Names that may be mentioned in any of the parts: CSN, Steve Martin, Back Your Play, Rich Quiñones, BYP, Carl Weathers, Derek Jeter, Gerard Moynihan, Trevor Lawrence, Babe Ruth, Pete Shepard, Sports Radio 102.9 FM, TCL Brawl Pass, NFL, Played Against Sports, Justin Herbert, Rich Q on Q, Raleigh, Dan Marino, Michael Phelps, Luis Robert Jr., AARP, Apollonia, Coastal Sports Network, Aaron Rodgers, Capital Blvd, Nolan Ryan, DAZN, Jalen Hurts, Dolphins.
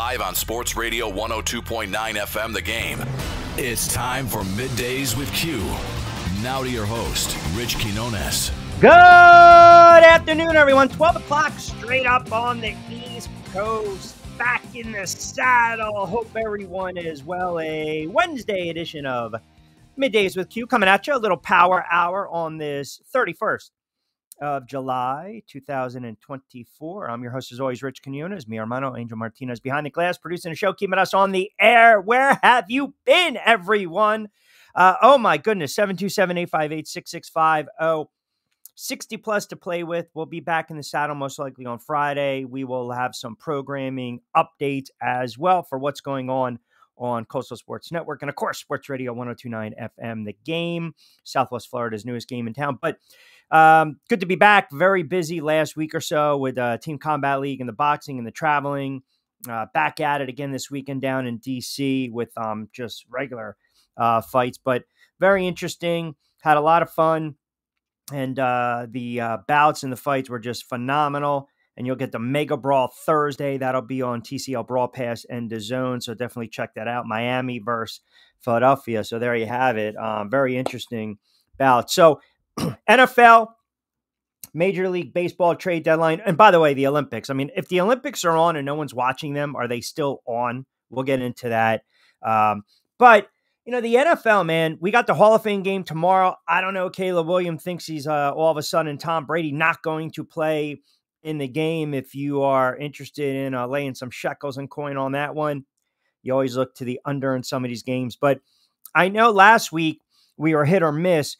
live on Sports Radio 102.9 FM, The Game. It's time for Middays with Q. Now to your host, Rich Quiñones. Good afternoon, everyone. 12 o'clock straight up on the East Coast. Back in the saddle. Hope everyone is well. A Wednesday edition of Middays with Q coming at you. A little power hour on this 31st of July, 2024. I'm your host, as always, Rich Quiñones. Mi hermano, Angel Martinez, behind the glass, producing the show, keeping us on the air. Where have you been, everyone? Oh, my goodness. 727-858-6650. 60 plus to play with. We'll be back in the saddle most likely on Friday. We will have some programming updates as well for what's going on Coastal Sports Network. And, of course, Sports Radio 102.9 FM, The Game, Southwest Florida's newest game in town. But good to be back. Very busy last week or so with Team Combat League and the boxing and the traveling. Back at it again this weekend down in D.C. with just regular fights. But very interesting. Had a lot of fun. And the bouts and the fights were just phenomenal. And you'll get the Mega Brawl Thursday. That'll be on TCL Brawl Pass and DAZN. So definitely check that out. Miami versus Philadelphia. So there you have it. Very interesting bout. So NFL, Major League Baseball trade deadline. And by the way, the Olympics. I mean, if the Olympics are on and no one's watching them, are they still on? We'll get into that. But you know, the NFL, man, we got the Hall of Fame game tomorrow. I don't know. Caleb Williams thinks he's all of a sudden Tom Brady not going to play in the game. If you are interested in laying some shekels and coin on that one, you always look to the under in some of these games. But I know last week we were hit or miss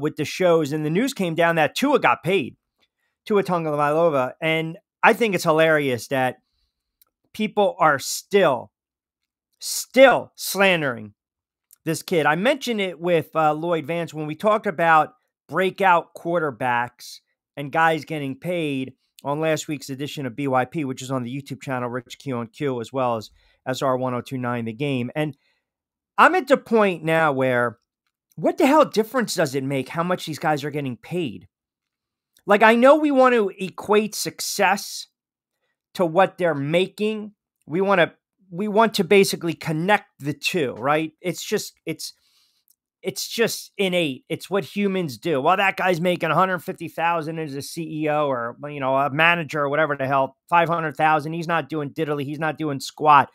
with the shows, and the news came down that Tua got paid, Tua Tagovailoa. And I think it's hilarious that people are still slandering this kid. I mentioned it with Lloyd Vance when we talked about breakout quarterbacks and guys getting paid on last week's edition of BYP, which is on the YouTube channel, Rich Q on Q, as well as SR1029, The Game. And I'm at the point now where what the hell difference does it make how much these guys are getting paid? Like, I know we want to equate success to what they're making. We want to basically connect the two, right? It's just innate. It's what humans do. Well, that guy's making $150,000 as a CEO or, you know, a manager or whatever the hell, $500,000. He's not doing diddly. He's not doing squat.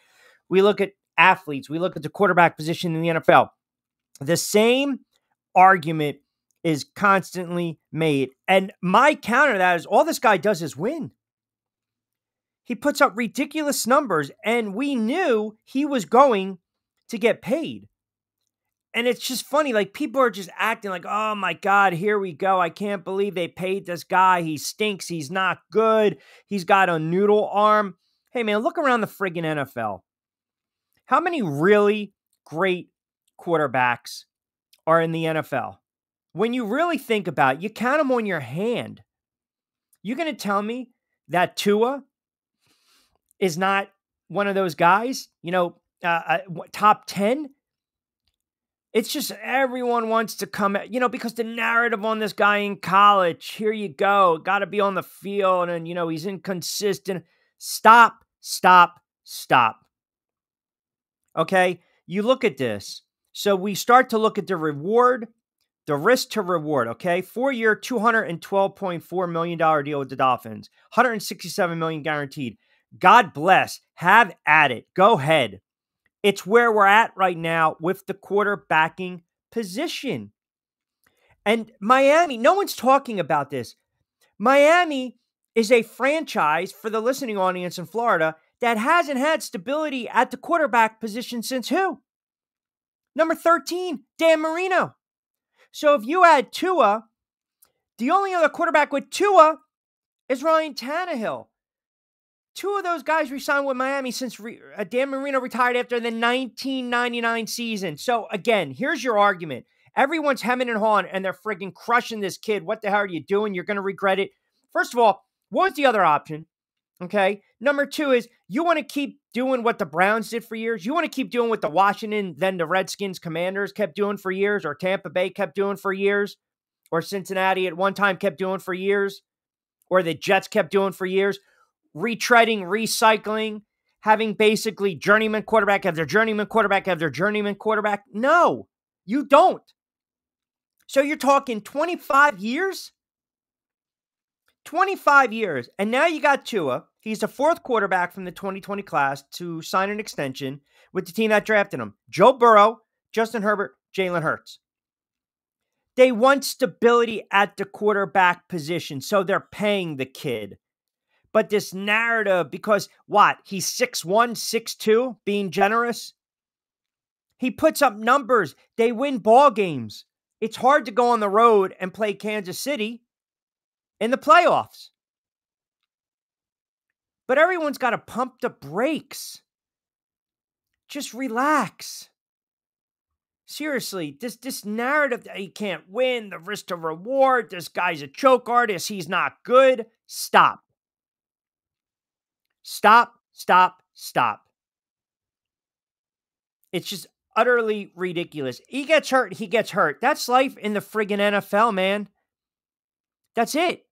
We look at athletes. We look at the quarterback position in the NFL. The same argument is constantly made. And my counter to that is all this guy does is win. He puts up ridiculous numbers, and we knew he was going to get paid. And it's just funny. Like, people are just acting like, oh, my God, here we go. I can't believe they paid this guy. He stinks. He's not good. He's got a noodle arm. Hey, man, look around the friggin' NFL. How many really great quarterbacks are in the NFL? When you really think about it, you count them on your hand. You're going to tell me that Tua is not one of those guys, you know, top 10. It's just everyone wants to come at, you know, because the narrative on this guy in college, here you go, got to be on the field and, you know, he's inconsistent. Stop. Okay, you look at this. So we start to look at the reward, the risk to reward, okay? 4-year, $212.4 million deal with the Dolphins, $167 million guaranteed. God bless. Have at it. Go ahead. It's where we're at right now with the quarterbacking position. And Miami, no one's talking about this. Miami is a franchise, for the listening audience in Florida, that hasn't had stability at the quarterback position since who? Number 13, Dan Marino. So if you add Tua, the only other quarterback with Tua is Ryan Tannehill. Two of those guys resigned with Miami since Dan Marino retired after the 1999 season. So, again, here's your argument. Everyone's hemming and hawing, and they're friggin' crushing this kid. What the hell are you doing? You're going to regret it. First of all, what was the other option? Okay? Number two is you want to keep doing what the Browns did for years. You want to keep doing what the Washington, then the Redskins, Commanders kept doing for years, or Tampa Bay kept doing for years, or Cincinnati at one time kept doing for years, or the Jets kept doing for years. Retreading, recycling, having basically journeyman quarterback after journeyman quarterback after journeyman quarterback? No, you don't. So you're talking 25 years? 25 years. And now you got Tua. He's the fourth quarterback from the 2020 class to sign an extension with the team that drafted him. Joe Burrow, Justin Herbert, Jalen Hurts. They want stability at the quarterback position, so they're paying the kid. But this narrative, because what? He's 6'1", 6'2", being generous. He puts up numbers. They win ball games. It's hard to go on the road and play Kansas City in the playoffs. But everyone's got to pump the brakes. Just relax. Seriously, this narrative that he can't win, the risk to reward, this guy's a choke artist, he's not good. Stop. Stop, stop, stop. It's just utterly ridiculous. He gets hurt, he gets hurt. That's life in the friggin' NFL, man. That's it.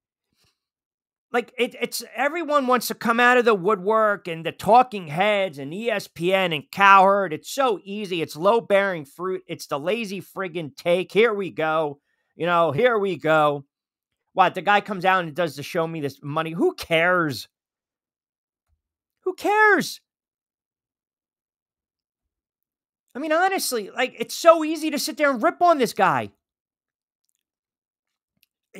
Like, it's everyone wants to come out of the woodwork and the talking heads and ESPN and Cowherd. It's so easy. It's low-bearing fruit. It's the lazy friggin' take. Here we go. You know, here we go. What, the guy comes out and does the show me this money. Who cares? Who cares? I mean, honestly, like, it's so easy to sit there and rip on this guy.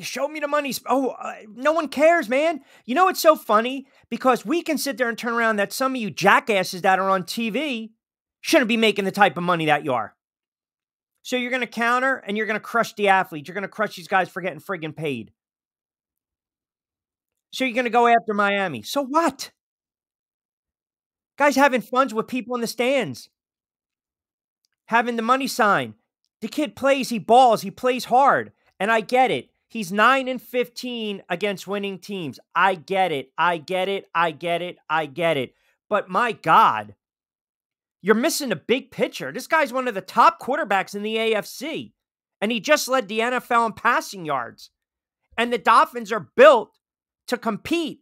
Show me the money. Oh, no one cares, man. You know, it's so funny because we can sit there and turn around that some of you jackasses that are on TV shouldn't be making the type of money that you are. So you're going to counter and you're going to crush the athletes. You're going to crush these guys for getting friggin' paid. So you're going to go after Miami. So what? Guys having fun with people in the stands. Having the money sign. The kid plays, he balls, he plays hard. And I get it. He's 9-15 against winning teams. I get it. I get it. I get it. I get it. But my God, you're missing the big picture. This guy's one of the top quarterbacks in the AFC. And he just led the NFL in passing yards. And the Dolphins are built to compete.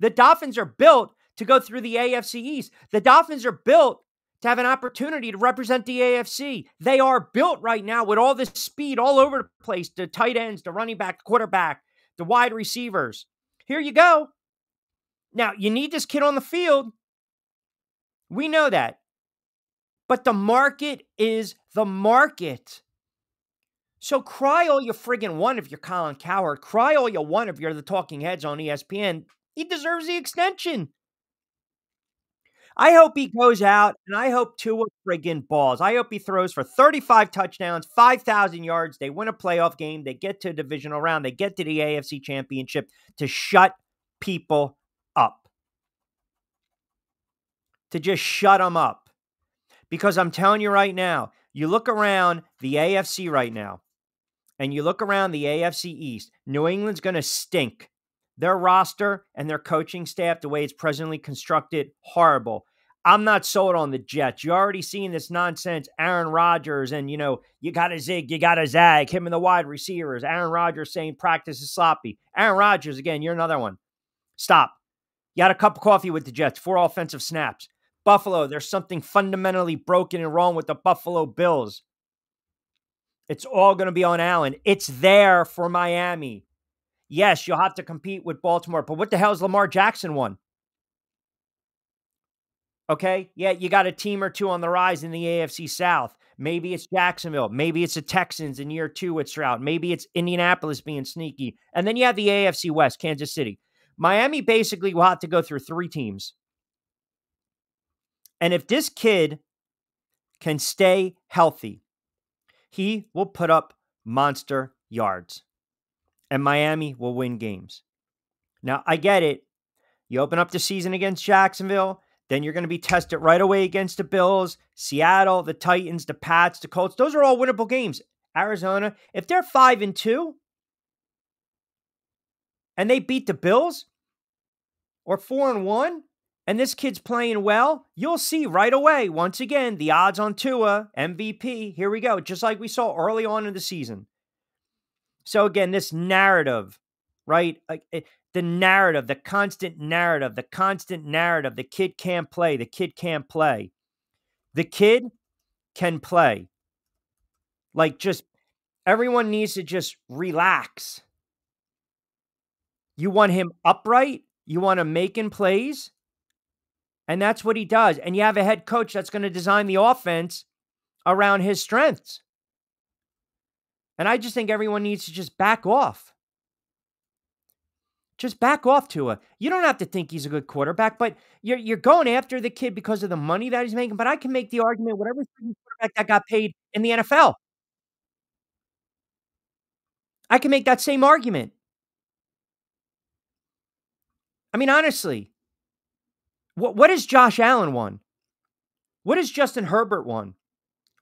The Dolphins are built to go through the AFC East. The Dolphins are built to have an opportunity to represent the AFC. They are built right now with all this speed all over the place. The tight ends, the running back, the quarterback, the wide receivers. Here you go. Now, you need this kid on the field. We know that. But the market is the market. So cry all you friggin' want if you're Colin Cowherd. Cry all you want if you're the talking heads on ESPN. He deserves the extension. I hope he goes out, and I hope Tua friggin' balls. I hope he throws for 35 touchdowns, 5,000 yards. They win a playoff game. They get to a divisional round. They get to the AFC Championship to shut people up. To just shut them up. Because I'm telling you right now, you look around the AFC right now, and you look around the AFC East, New England's going to stink. Their roster and their coaching staff, the way it's presently constructed, horrible. I'm not sold on the Jets. You're already seeing this nonsense. Aaron Rodgers and, you know, you got to zig, you got to zag. Him and the wide receivers. Aaron Rodgers saying practice is sloppy. Aaron Rodgers, again, you're another one. Stop. You had a cup of coffee with the Jets. 4 offensive snaps. Buffalo, there's something fundamentally broken and wrong with the Buffalo Bills. It's all going to be on Allen. It's there for Miami. Yes, you'll have to compete with Baltimore, but what the hell is Lamar Jackson won? Okay, yeah, you got a team or two on the rise in the AFC South. Maybe it's Jacksonville. Maybe it's the Texans in year 2 with Stroud. Maybe it's Indianapolis being sneaky. And then you have the AFC West, Kansas City. Miami basically will have to go through 3 teams. And if this kid can stay healthy, he will put up monster yards. And Miami will win games. Now, I get it. You open up the season against Jacksonville. Then you're going to be tested right away against the Bills, Seattle, the Titans, the Pats, the Colts. Those are all winnable games. Arizona, if they're 5-2 and they beat the Bills or 4-1 and this kid's playing well, you'll see right away, once again, the odds on Tua, MVP. Here we go, just like we saw early on in the season. So again, this narrative right? Like the narrative, the constant narrative, the constant narrative. The kid can't play. The kid can't play. The kid can play. Like, just everyone needs to just relax. You want him upright. You want him making plays. And that's what he does. And you have a head coach that's going to design the offense around his strengths. And I just think everyone needs to just back off. Just back off, Tua. You don't have to think he's a good quarterback, but you're going after the kid because of the money that he's making. But I can make the argument, whatever quarterback that got paid in the NFL, I can make that same argument. I mean, honestly, what has Josh Allen won? What has Justin Herbert won?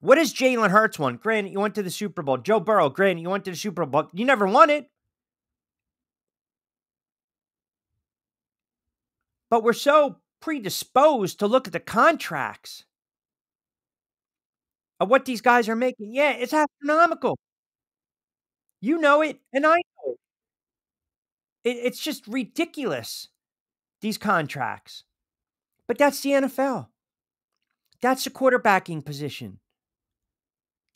What has Jalen Hurts won? Granted, you went to the Super Bowl. Joe Burrow, granted, you went to the Super Bowl. You never won it. But we're so predisposed to look at the contracts of what these guys are making. Yeah, it's astronomical. You know it, and I know it. It's just ridiculous, these contracts. But that's the NFL. That's the quarterbacking position.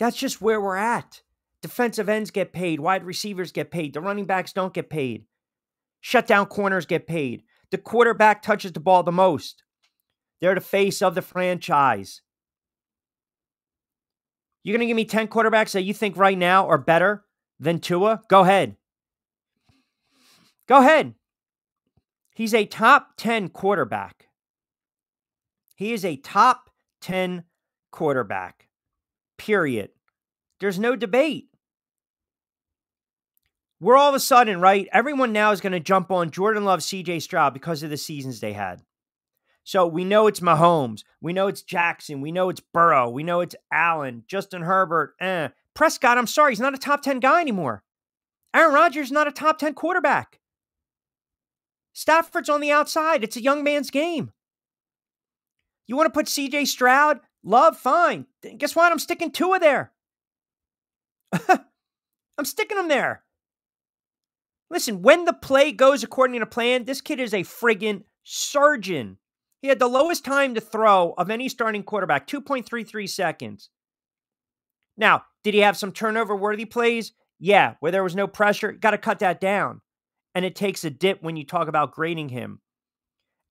That's just where we're at. Defensive ends get paid. Wide receivers get paid. The running backs don't get paid. Shutdown corners get paid. The quarterback touches the ball the most. They're the face of the franchise. You're going to give me 10 quarterbacks that you think right now are better than Tua? Go ahead. Go ahead. He's a top 10 quarterback. He is a top 10 quarterback, period. There's no debate. We're all of a sudden, right? Everyone now is going to jump on Jordan Love, C.J. Stroud because of the seasons they had. So we know it's Mahomes. We know it's Jackson. We know it's Burrow. We know it's Allen, Justin Herbert. Prescott, I'm sorry, he's not a top 10 guy anymore. Aaron Rodgers is not a top 10 quarterback. Stafford's on the outside. It's a young man's game. You want to put C.J. Stroud, Love, fine. Guess what? I'm sticking Tua there. I'm sticking him there. Listen, when the play goes according to plan, this kid is a friggin' surgeon. He had the lowest time to throw of any starting quarterback, 2.33 seconds. Now, did he have some turnover-worthy plays? Yeah, where there was no pressure. Got to cut that down. And it takes a dip when you talk about grading him.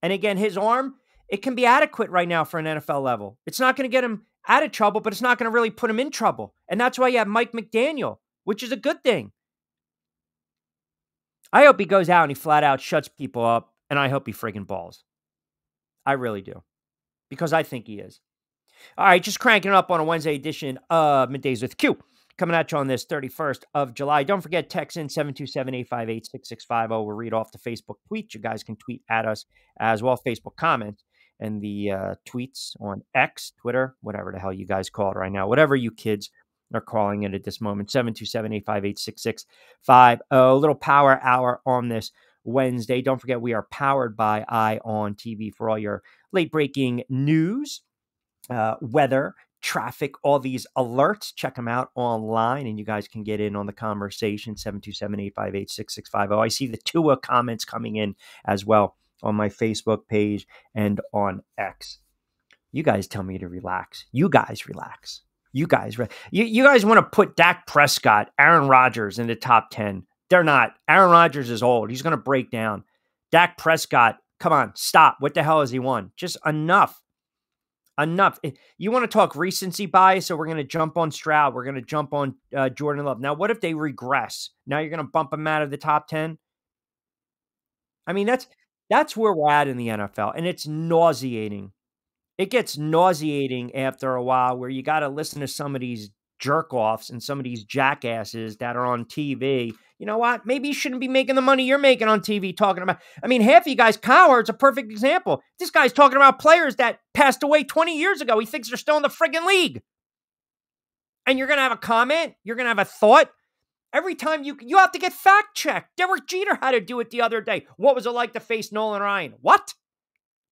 And again, his arm, it can be adequate right now for an NFL level. It's not going to get him out of trouble, but it's not going to really put him in trouble. And that's why you have Mike McDaniel, which is a good thing. I hope he goes out and he flat out shuts people up, and I hope he friggin' balls. I really do, because I think he is. All right, just cranking it up on a Wednesday edition of Middays with Q. Coming at you on this 31st of July. Don't forget, text in 727-858-6650. We'll read off the Facebook tweet. You guys can tweet at us as well, Facebook comments. And the tweets on X, Twitter, whatever the hell you guys call it right now, whatever you kids are calling it at this moment, 727-858-6650. Little power hour on this Wednesday. Don't forget, we are powered by ION TV for all your late-breaking news, weather, traffic, all these alerts. Check them out online, and you guys can get in on the conversation, 727-858-6650. I see the Tua comments coming in as well on my Facebook page and on X. You guys tell me to relax. You guys relax. You guys want to put Dak Prescott, Aaron Rodgers in the top 10. They're not. Aaron Rodgers is old. He's going to break down. Dak Prescott, come on, stop. What the hell has he won? Just enough. Enough. You want to talk recency bias, so we're going to jump on Stroud. We're going to jump on Jordan Love. Now, what if they regress? Now you're going to bump them out of the top 10? I mean, that's where we're at in the NFL, and it's nauseating. It gets nauseating after a while where you got to listen to some of these jerk-offs and some of these jackasses that are on TV. You know what? Maybe you shouldn't be making the money you're making on TV talking about. I mean, half of you guys, Cowherd's a perfect example. This guy's talking about players that passed away 20 years ago. He thinks they're still in the friggin' league. And you're going to have a comment? You're going to have a thought? Every time you have to get fact-checked. Derek Jeter had to do it the other day. What was it like to face Nolan Ryan? What?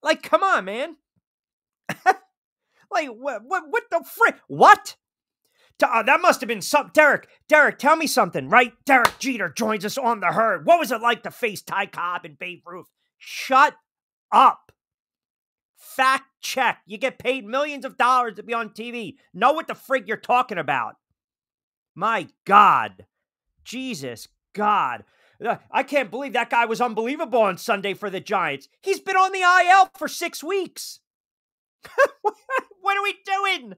Like, come on, man. Like, what the frick? What? That must have been something. Derek, tell me something, right? Derek Jeter joins us on The Herd. What was it like to face Ty Cobb and Babe Ruth? Shut up. Fact check. You get paid millions of dollars to be on TV. Know what the frig you're talking about. My God. Jesus God. I can't believe that guy was unbelievable on Sunday for the Giants. He's been on the IL for 6 weeks. What are we doing?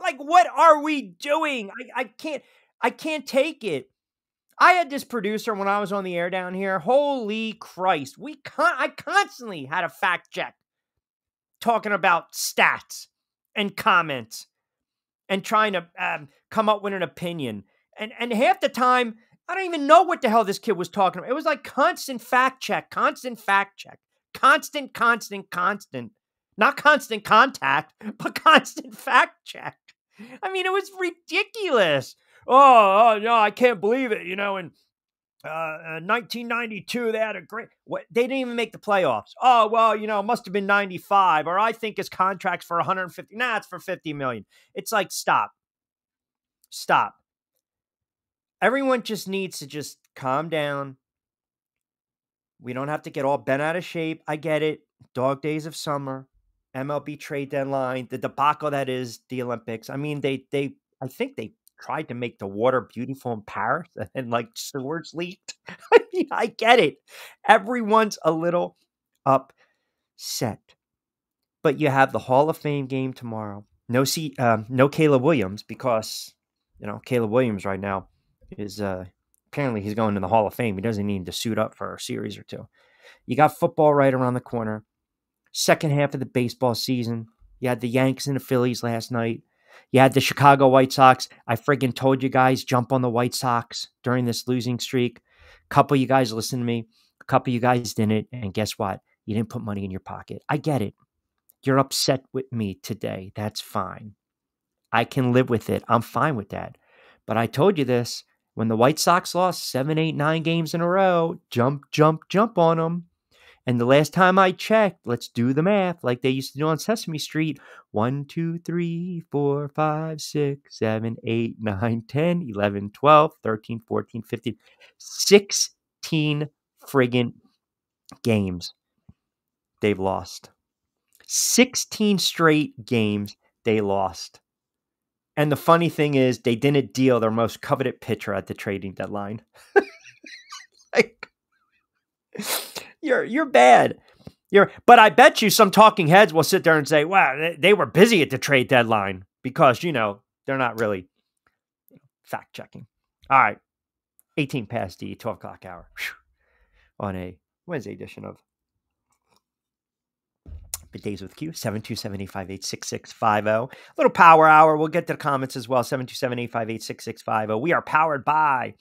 Like, what are we doing? I can't take it. I had this producer when I was on the air down here. Holy Christ. I constantly had a fact check talking about stats and comments and trying to come up with an opinion. And half the time, I don't even know what the hell this kid was talking about. It was like constant fact check. Constant. Not constant contact, but constant fact check. I mean, it was ridiculous. Oh no, I can't believe it. You know, in 1992, they had a great... What, they didn't even make the playoffs. Oh, well, you know, it must have been 95. Or I think his contract's for 150. Nah, it's for 50 million. It's like, stop. Everyone just needs to just calm down. We don't have to get all bent out of shape. I get it. Dog days of summer. MLB trade deadline, the debacle that is the Olympics. I mean, I think they tried to make the water beautiful in Paris and like sewers leaked. I mean, I get it. Everyone's a little upset. But you have the Hall of Fame game tomorrow. No Caleb Williams because, you know, Caleb Williams right now is apparently he's going to the Hall of Fame. He doesn't need to suit up for a series or two. You got football right around the corner. Second half of the baseball season. You had the Yanks and the Phillies last night. You had the Chicago White Sox. I friggin' told you guys, jump on the White Sox during this losing streak. A couple of you guys listened to me. A couple of you guys didn't. And guess what? You didn't put money in your pocket. I get it. You're upset with me today. That's fine. I can live with it. I'm fine with that. But I told you this. When the White Sox lost 7, 8, 9 games in a row, jump on them. And the last time I checked, let's do the math like they used to do on Sesame Street. 1, 2, 3, 4, 5, 6, 7, 8, 9, 10, 11, 12, 13, 14, 15, 16 friggin' games they've lost. 16 straight games they lost. And the funny thing is they didn't deal their most coveted pitcher at the trading deadline. Like, you're bad. But I bet you some talking heads will sit there and say, wow, they were busy at the trade deadline because, you know, they're not really fact checking. All right. 18 past the 12 o'clock hour on a Wednesday edition of Days with Q, 727-858-6650. Little power hour. We'll get to the comments as well. 727-858-6650. We are powered by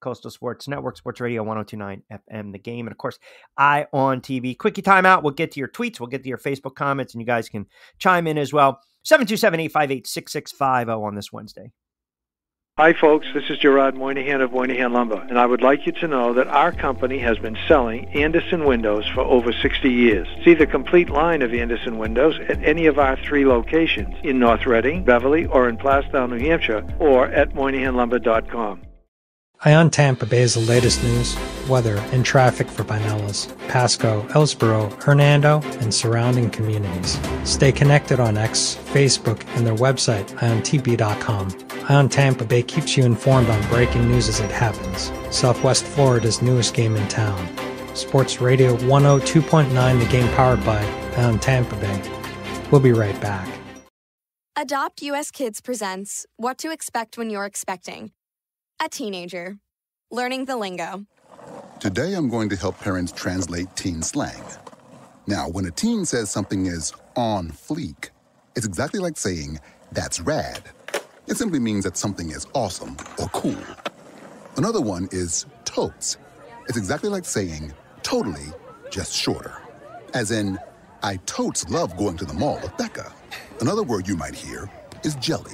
Coastal Sports Network, Sports Radio 102.9 FM, The Game, and of course, ION TV. Quickie timeout. We'll get to your tweets. We'll get to your Facebook comments, and you guys can chime in as well. 727-858-6650 on this Wednesday. Hi, folks. This is Gerard Moynihan of Moynihan Lumber, and I would like you to know that our company has been selling Andersen windows for over 60 years. See the complete line of Andersen windows at any of our 3 locations in North Reading, Beverly, or in Plastow, New Hampshire, or at MoynihanLumber.com. ION Tampa Bay is the latest news, weather, and traffic for Pinellas, Pasco, Ellsboro, Hernando, and surrounding communities. Stay connected on X, Facebook, and their website, iontb.com. ION Tampa Bay keeps you informed on breaking news as it happens. Southwest Florida's newest game in town. Sports Radio 102.9, The Game, powered by ION Tampa Bay. We'll be right back. Adopt US Kids presents What to Expect When You're Expecting. A teenager. Learning the lingo. Today I'm going to help parents translate teen slang. Now, when a teen says something is on fleek, it's exactly like saying, that's rad. It simply means that something is awesome or cool. Another one is totes. It's exactly like saying, totally, just shorter. As in, I totes love going to the mall with Becca. Another word you might hear is jelly.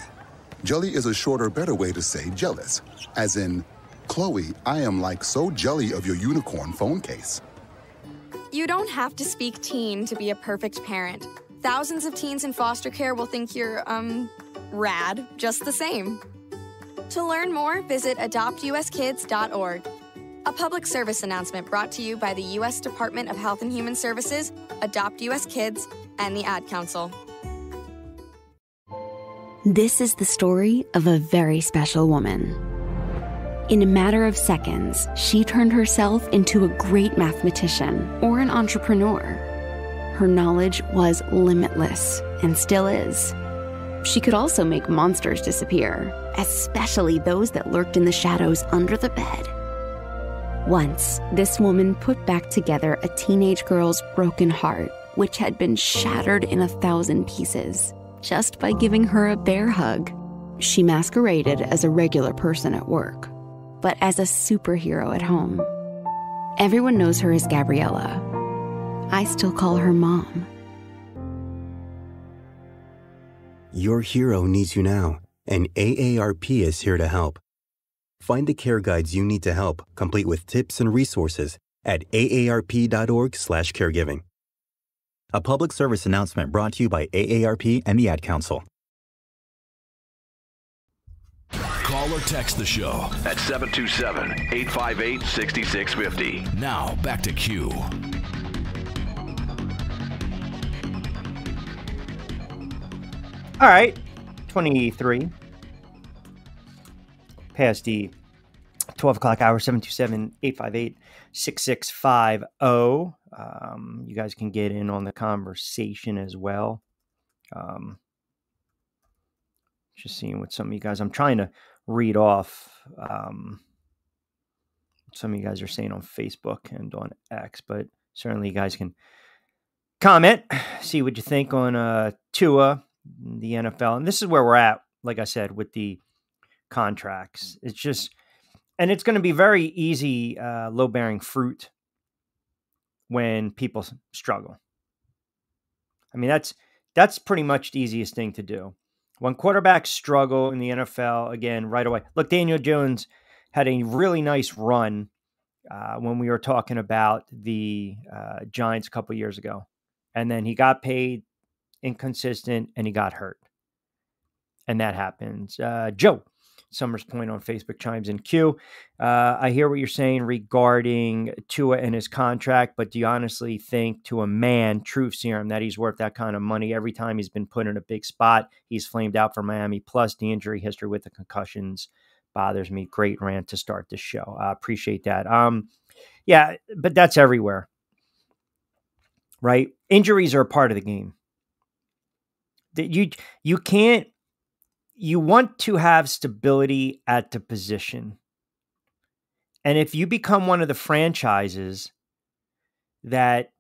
Jelly is a shorter, better way to say jealous. As in, Chloe, I am like so jelly of your unicorn phone case. You don't have to speak teen to be a perfect parent. Thousands of teens in foster care will think you're, rad just the same. To learn more, visit adoptuskids.org. A public service announcement brought to you by the U.S. Department of Health and Human Services, Adopt U.S. Kids, and the Ad Council. This is the story of a very special woman. In a matter of seconds, she turned herself into a great mathematician or an entrepreneur. Her knowledge was limitless and still is. She could also make monsters disappear, especially those that lurked in the shadows under the bed. Once, this woman put back together a teenage girl's broken heart, which had been shattered in 1,000 pieces, just by giving her a bear hug. She masqueraded as a regular person at work, but as a superhero at home. Everyone knows her as Gabriella. I still call her Mom. Your hero needs you now, and AARP is here to help. Find the care guides you need to help, complete with tips and resources, at aarp.org/caregiving. A public service announcement brought to you by AARP and the Ad Council. Call or text the show at 727-858-6650. Now, back to Q. All right, 23 past the 12 o'clock hour, 727-858-6650. You guys can get in on the conversation as well. Just seeing what some of you guys, I'm trying to read off what some of you guys are saying on Facebook and on X, but certainly you guys can comment, see what you think on Tua, the NFL. And this is where we're at, like I said, with the contracts. It's just, and it's going to be very easy, low-bearing fruit when people struggle. I mean, that's pretty much the easiest thing to do. When quarterbacks struggle in the NFL, again, right away. Look, Daniel Jones had a really nice run when we were talking about the Giants a couple years ago. And then he got paid, inconsistent, and he got hurt. And that happens. Joe Summers Point on Facebook chimes in. Q, I hear what you're saying regarding Tua and his contract, but do you honestly think, to a man, truth serum, that he's worth that kind of money? Every time he's been put in a big spot, he's flamed out for Miami. Plus, the injury history with the concussions bothers me. Great rant to start the show. I appreciate that. Yeah, but that's everywhere, right? Injuries are a part of the game. You can't. You want to have stability at the position. And if you become one of the franchises that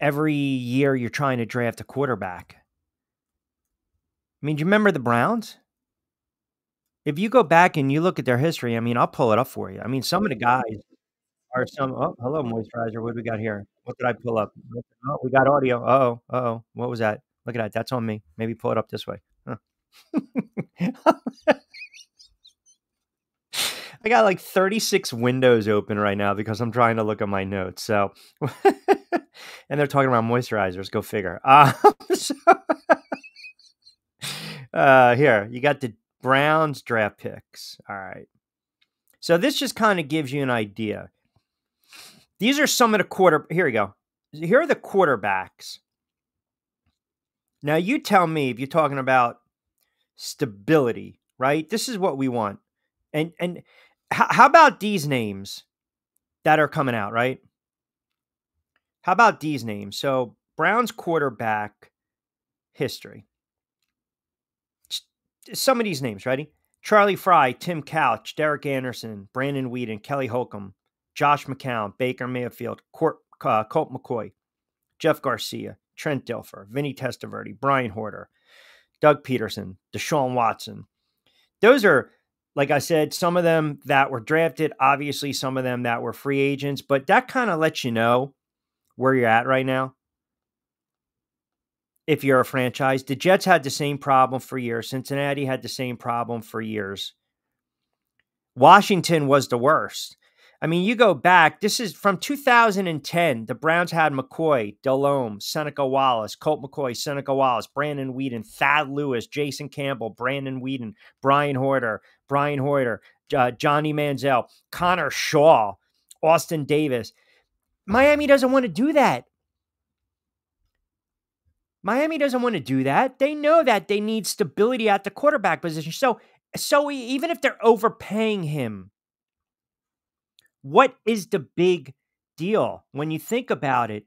every year you're trying to draft a quarterback. I mean, do you remember the Browns? If you go back and you look at their history, I mean, I'll pull it up for you. I mean, some of the guys are some, oh, hello, moisturizer. What do we got here? What did I pull up? Oh, we got audio. Uh-oh. What was that? Look at that. That's on me. Maybe pull it up this way. Huh. I got like 36 windows open right now because I'm trying to look at my notes. So, and they're talking about moisturizers. Go figure. Here, you got the Browns draft picks. All right. So this just kind of gives you an idea. These are some of the here we go. Here are the quarterbacks. Now, you tell me if you're talking about stability, right? This is what we want. And how about these names that are coming out, right? How about these names? So, Browns quarterback history. Some of these names, ready? Charlie Fry, Tim Couch, Derek Andersen, Brandon Weeden, Kelly Holcomb, Josh McCown, Baker Mayfield, Colt McCoy, Jeff Garcia, Trent Dilfer, Vinny Testaverde, Brian Hoyer, Doug Peterson, Deshaun Watson. Those are, like I said, some of them that were drafted, obviously some of them that were free agents, but that kind of lets you know where you're at right now. If you're a franchise, the Jets had the same problem for years. Cincinnati had the same problem for years. Washington was the worst. I mean, you go back, this is from 2010. The Browns had McCoy, Delhomme, Seneca Wallace, Colt McCoy, Seneca Wallace, Brandon Weeden, Thad Lewis, Jason Campbell, Brandon Weeden, Brian Hoyer, Johnny Manziel, Connor Shaw, Austin Davis. Miami doesn't want to do that. Miami doesn't want to do that. They know that they need stability at the quarterback position. So even if they're overpaying him, what is the big deal? When you think about it,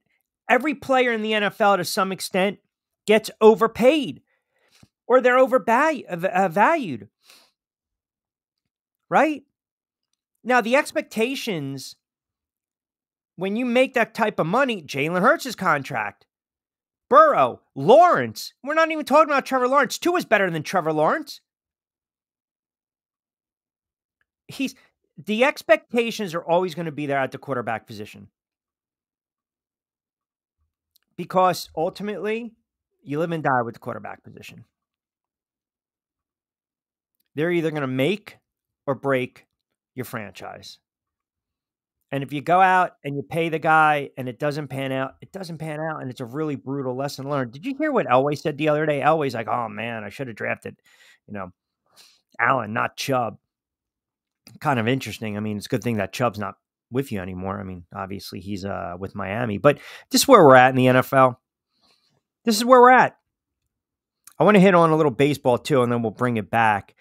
every player in the NFL to some extent gets overpaid or they're overvalued, right? Now, the expectations, when you make that type of money, Jalen Hurts' contract, Burrow, Lawrence. We're not even talking about Trevor Lawrence. Tua's better than Trevor Lawrence. The expectations are always going to be there at the quarterback position. Because ultimately, you live and die with the quarterback position. They're either going to make or break your franchise. And if you go out and you pay the guy and it doesn't pan out, it doesn't pan out. And it's a really brutal lesson learned. Did you hear what Elway said the other day? Elway's like, oh man, I should have drafted, Allen, not Chubb. Kind of interesting. I mean, it's a good thing that Chubb's not with you anymore. I mean, obviously he's with Miami, but this is where we're at in the NFL. This is where we're at. I want to hit on a little baseball too, and then we'll bring it back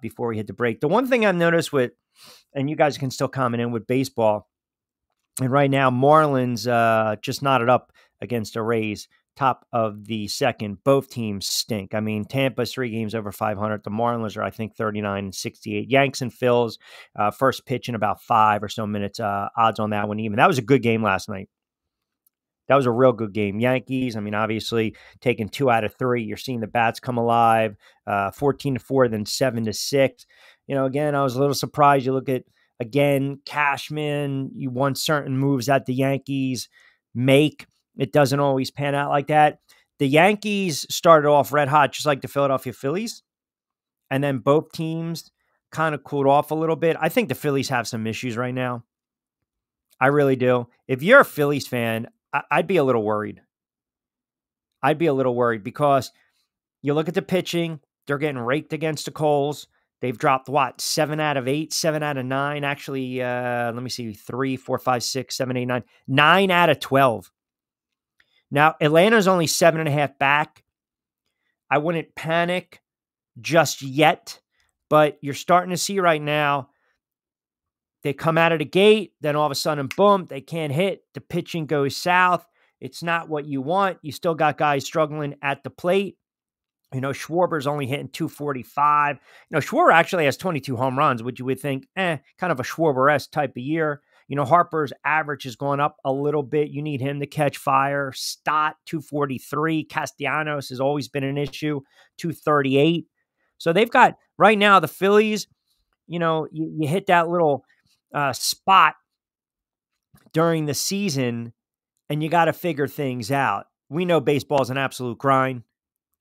before we hit the break. The one thing I've noticed with, and you guys can still comment in with baseball. And right now, Marlins just knotted up against the Rays, top of the second. Both teams stink. I mean, Tampa's 3 games over .500. The Marlins are, I think, 39-68. Yanks and Phils, first pitch in about 5 or so minutes. Odds on that one even. That was a good game last night. That was a real good game. Yankees, I mean, obviously taking 2 out of 3. You're seeing the bats come alive, 14-4, then 7-6. You know, again, I was a little surprised. You look at, again, Cashman, you want certain moves that the Yankees make. It doesn't always pan out like that. The Yankees started off red hot, just like the Philadelphia Phillies. And then both teams kind of cooled off a little bit. I think the Phillies have some issues right now. I really do. If you're a Phillies fan, I'd be a little worried. I'd be a little worried because you look at the pitching, they're getting raked against the Coles. They've dropped, what, 7 out of 8, 7 out of 9. Actually, let me see, 3, 4, 5, 6, 7, 8, 9. 9 out of 12. Now, Atlanta's only 7.5 back. I wouldn't panic just yet, but you're starting to see right now they come out of the gate, then all of a sudden, boom, they can't hit. The pitching goes south. It's not what you want. You still got guys struggling at the plate. You know, Schwarber's only hitting 245. You know, Schwarber actually has 22 home runs, which you would think, kind of a Schwarber-esque type of year. You know, Harper's average has gone up a little bit. You need him to catch fire. Stott, 243. Castellanos has always been an issue, 238. So they've got, right now, the Phillies, you know, you hit that little spot during the season, and you got to figure things out. We know baseball is an absolute grind.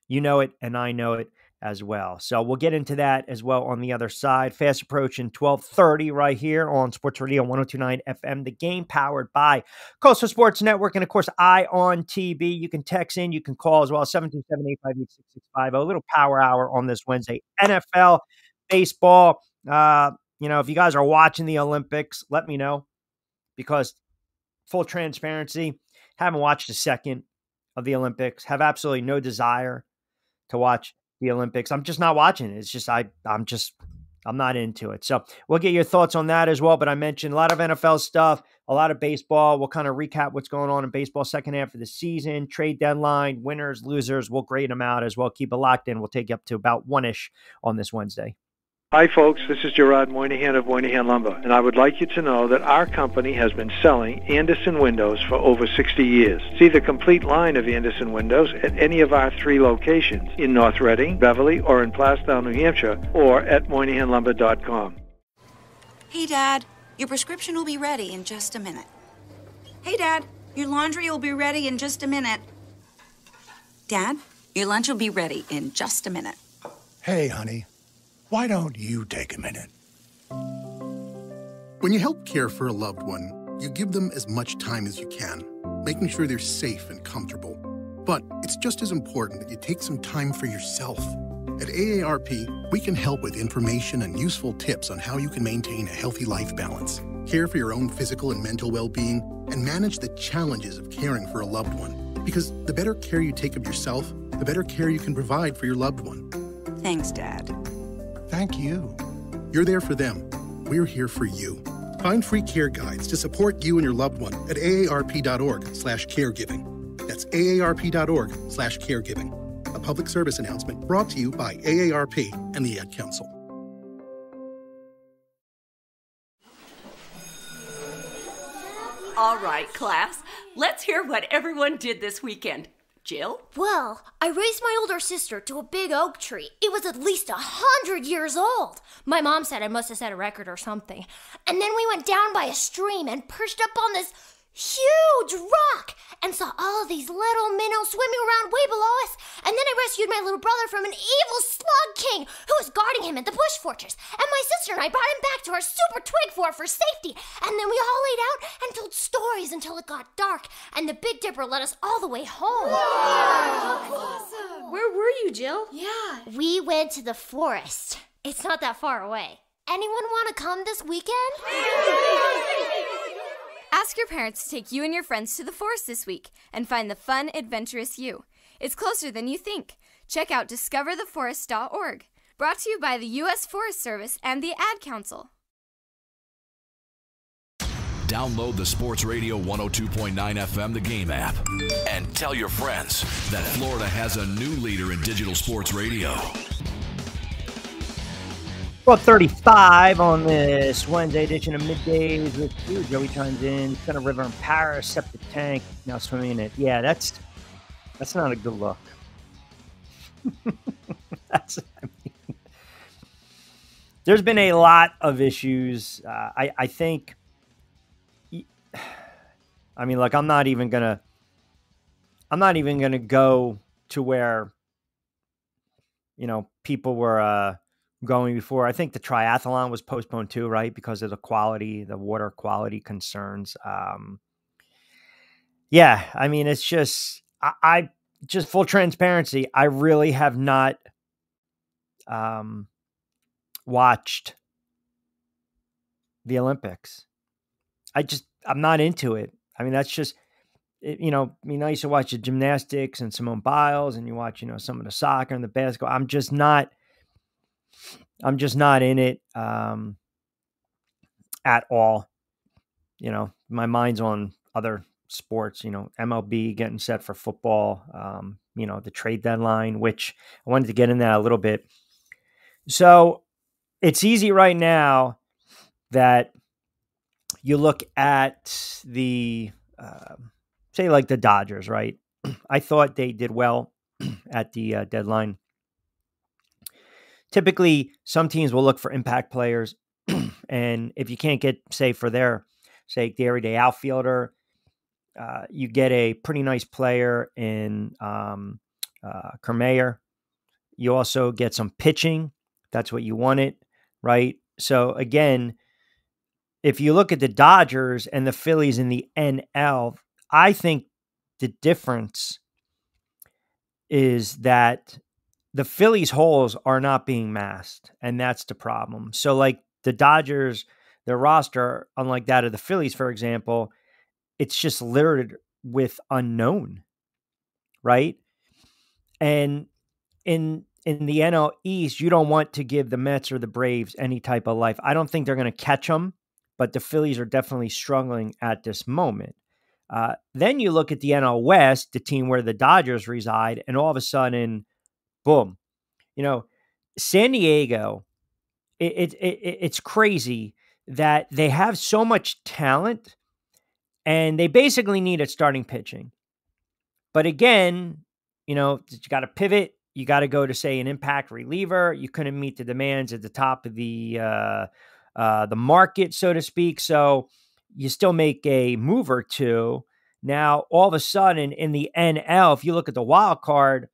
You know it, and I know it as well. So we'll get into that as well on the other side. Fast approaching 12:30 right here on Sports Radio 102.9 FM. The game powered by Coastal Sports Network and, of course, ION TV. You can text in. You can call as well, 727-858-6650. A little power hour on this Wednesday. NFL, baseball. You know, if you guys are watching the Olympics, let me know because full transparency, haven't watched a second of the Olympics, have absolutely no desire to watch the Olympics. I'm just not watching it. It's just, I'm not into it. So we'll get your thoughts on that as well. But I mentioned a lot of NFL stuff, a lot of baseball. We'll kind of recap what's going on in baseball second half of the season, trade deadline, winners, losers. We'll grade them out as well. Keep it locked in. We'll take you up to about 1-ish on this Wednesday. Hi, folks. This is Gerard Moynihan of Moynihan Lumber, and I would like you to know that our company has been selling Andersen windows for over 60 years. See the complete line of Andersen windows at any of our 3 locations in North Reading, Beverly, or in Plastow, New Hampshire, or at MoynihanLumber.com. Hey, Dad, your prescription will be ready in just a minute. Hey, Dad, your laundry will be ready in just a minute. Dad, your lunch will be ready in just a minute. Hey, honey. Why don't you take a minute? When you help care for a loved one, you give them as much time as you can, making sure they're safe and comfortable. But it's just as important that you take some time for yourself. At AARP, we can help with information and useful tips on how you can maintain a healthy life balance, care for your own physical and mental well-being, and manage the challenges of caring for a loved one. Because the better care you take of yourself, the better care you can provide for your loved one. Thanks, Dad. Thank you. You're there for them. We're here for you. Find free care guides to support you and your loved one at aarp.org/caregiving. That's aarp.org/caregiving. A public service announcement brought to you by AARP and the Ad Council. All right, class. Let's hear what everyone did this weekend. Jill? Well, I raised my older sister to a big oak tree. It was at least 100 years old. My mom said I must have set a record or something. And then we went down by a stream and perched up on this huge rock and saw all of these little minnows swimming around way below us. And then I rescued my little brother from an evil slug king who was guarding him at the bush fortress. And my sister and I brought him back to our super twig fort for safety. And then we all laid out and told stories until it got dark. And the Big Dipper led us all the way home. Wow! Awesome! Where were you, Jill? Yeah. We went to the forest. It's not that far away. Anyone want to come this weekend? Ask your parents to take you and your friends to the forest this week and find the fun, adventurous you. It's closer than you think. Check out discovertheforest.org. Brought to you by the U.S. Forest Service and the Ad Council. Download the Sports Radio 102.9 FM The Game app and tell your friends that Florida has a new leader in digital sports radio. 12:35 on this Wednesday edition of Middays with Q. Joey chimes in. Center River and Paris, septic tank, now swimming in it. Yeah, that's not a good look. There's been a lot of issues. I mean, look, I'm not even gonna go to where, you know, people were going before. I think the triathlon was postponed too, right? Because of the water quality concerns. Yeah, I mean, it's just, I just full transparency. I really have not watched the Olympics. I'm not into it. I mean, that's just, you know, I used to watch the gymnastics and Simone Biles, and you watch, you know, some of the soccer and the basketball. I'm just not in it at all. You know, my mind's on other sports, you know, MLB getting set for football, you know, the trade deadline, which I wanted to get in that a little bit. So it's easy right now that you look at the, say, like the Dodgers, right? I thought they did well at the deadline. Typically, some teams will look for impact players, and if you can't get, say, for their sake, the everyday outfielder, you get a pretty nice player in Cormier. You also get some pitching. That's what you wanted, right? So, again, if you look at the Dodgers and the Phillies in the NL, I think the difference is that the Phillies' holes are not being masked, and that's the problem. So, like the Dodgers, their roster, unlike that of the Phillies, for example, it's just littered with unknown, right? And in the NL East, you don't want to give the Mets or the Braves any type of life. I don't think they're going to catch them, but the Phillies are definitely struggling at this moment. Then you look at the NL West, the team where the Dodgers reside, and all of a sudden, boom. You know, San Diego, it's crazy that they have so much talent and they basically need a starting pitching. But again, you know, you got to pivot. You got to go to, say, an impact reliever. You couldn't meet the demands at the top of the market, so to speak. So you still make a move or two. Now, all of a sudden in the NL, if you look at the wild card,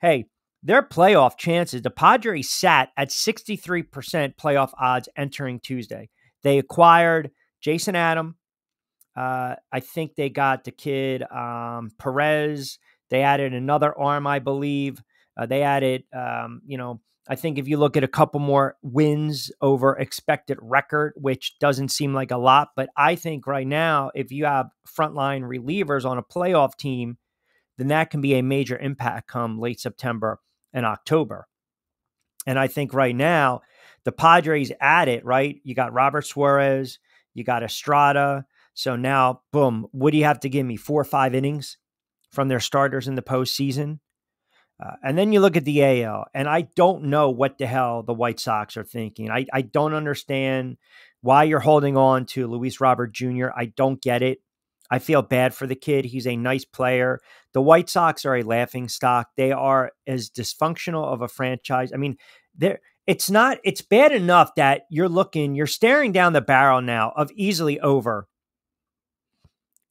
hey, their playoff chances, the Padres sat at 63% playoff odds entering Tuesday. They acquired Jason Adam. I think they got the kid Perez. They added another arm, I believe. They added, you know, I think if you look at a couple more wins over expected record, which doesn't seem like a lot, but I think right now, if you have frontline relievers on a playoff team, then that can be a major impact come late September and October. And I think right now, the Padres at it, right? You got Robert Suarez, you got Estrada. So now, boom, what do you have to give me? 4 or 5 innings from their starters in the postseason? And then you look at the AL, and I don't know what the hell the White Sox are thinking. I don't understand why you're holding on to Luis Robert Jr. I don't get it. I feel bad for the kid. He's a nice player. The White Sox are a laughingstock. They are as dysfunctional of a franchise. I mean, it's bad enough that you're staring down the barrel now of easily over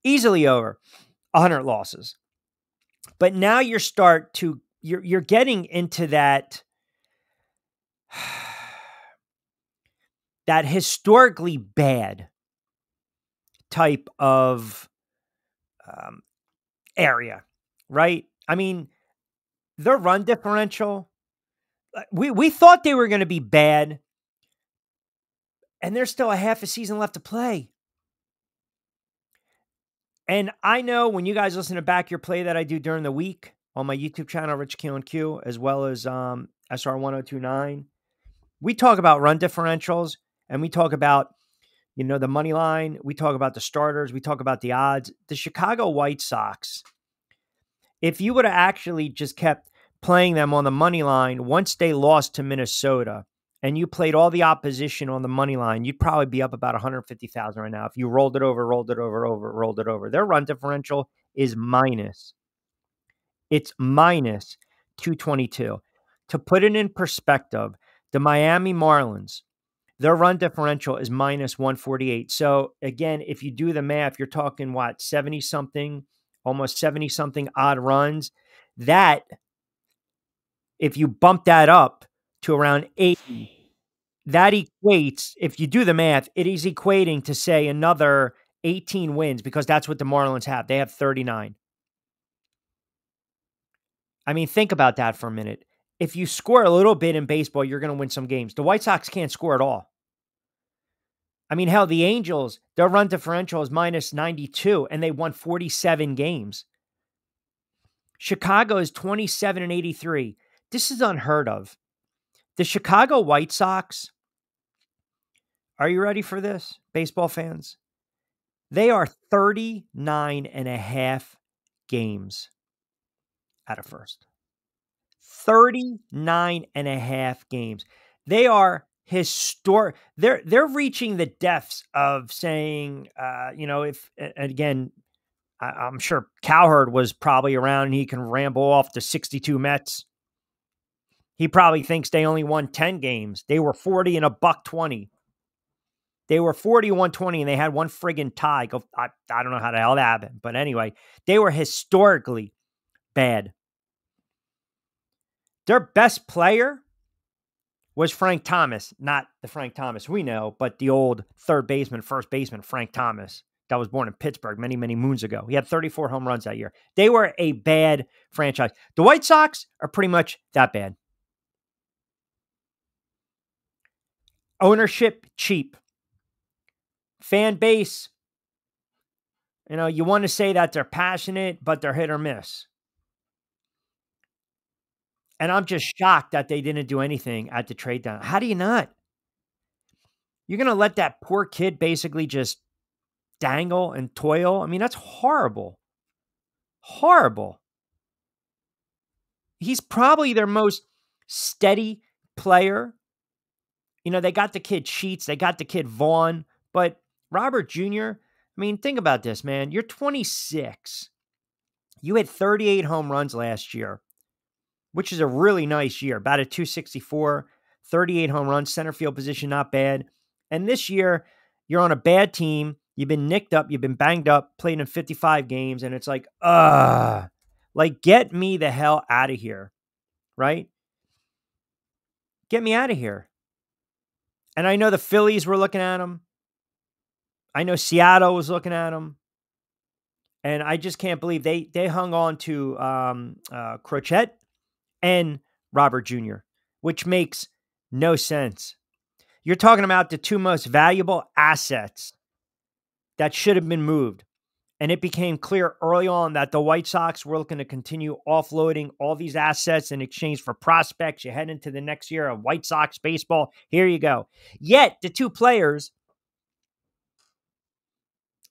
100 losses. But now you're getting into that historically bad type of area, right? I mean, their run differential, we thought they were going to be bad, and there's still a half a season left to play. And I know when you guys listen to Back Your Play that I do during the week on my YouTube channel, Rich Q on Q, as well as SR 1029, we talk about run differentials, and we talk about, you know, the money line. We talk about the starters. We talk about the odds. The Chicago White Sox, if you would have actually just kept playing them on the money line, once they lost to Minnesota and you played all the opposition on the money line, you'd probably be up about 150,000 right now. If you rolled it over. Their run differential is minus. It's minus 222. To put it in perspective, the Miami Marlins, their run differential is minus 148. So again, if you do the math, you're talking what, 70-something, almost 70-something odd runs. That, if you bump that up to around 80, that equates, if you do the math, it is equating to, say, another 18 wins, because that's what the Marlins have. They have 39. I mean, think about that for a minute. If you score a little bit in baseball, you're going to win some games. The White Sox can't score at all. I mean, hell, the Angels, their run differential is minus 92, and they won 47 games. Chicago is 27-83. This is unheard of. The Chicago White Sox, are you ready for this, baseball fans? They are 39.5 games out of first. 39.5 games. They are historic. They're reaching the depths of saying, you know, if, and again, I'm sure Cowherd was probably around and he can ramble off the 62 Mets. He probably thinks they only won 10 games. They were 40 and $1.20. They were 40-120 and they had one friggin' tie. I don't know how the hell that happened. But anyway, they were historically bad. Their best player was Frank Thomas, not the Frank Thomas we know, but the old third baseman, first baseman, Frank Thomas, that was born in Pittsburgh many, many moons ago. He had 34 home runs that year. They were a bad franchise. The White Sox are pretty much that bad. Ownership, cheap. Fan base, you know, you want to say that they're passionate, but they're hit or miss. And I'm just shocked that they didn't do anything at the trade down. How do you not? You're going to let that poor kid basically just dangle and toil? I mean, that's horrible. Horrible. He's probably their most steady player. You know, they got the kid Sheets. They got the kid Vaughn. But Robert Jr., I mean, think about this, man. You're 26. You had 38 home runs last year, which is a really nice year, about a 264, 38 home runs, center field position, not bad. And this year, you're on a bad team. You've been nicked up. You've been banged up, played in 55 games, and it's like, get me the hell out of here, right? Get me out of here. And I know the Phillies were looking at him. I know Seattle was looking at him. And I just can't believe they hung on to Crochet and Robert Jr., which makes no sense. You're talking about the two most valuable assets that should have been moved. And it became clear early on that the White Sox were looking to continue offloading all these assets in exchange for prospects. You head into the next year of White Sox baseball. Here you go. Yet the two players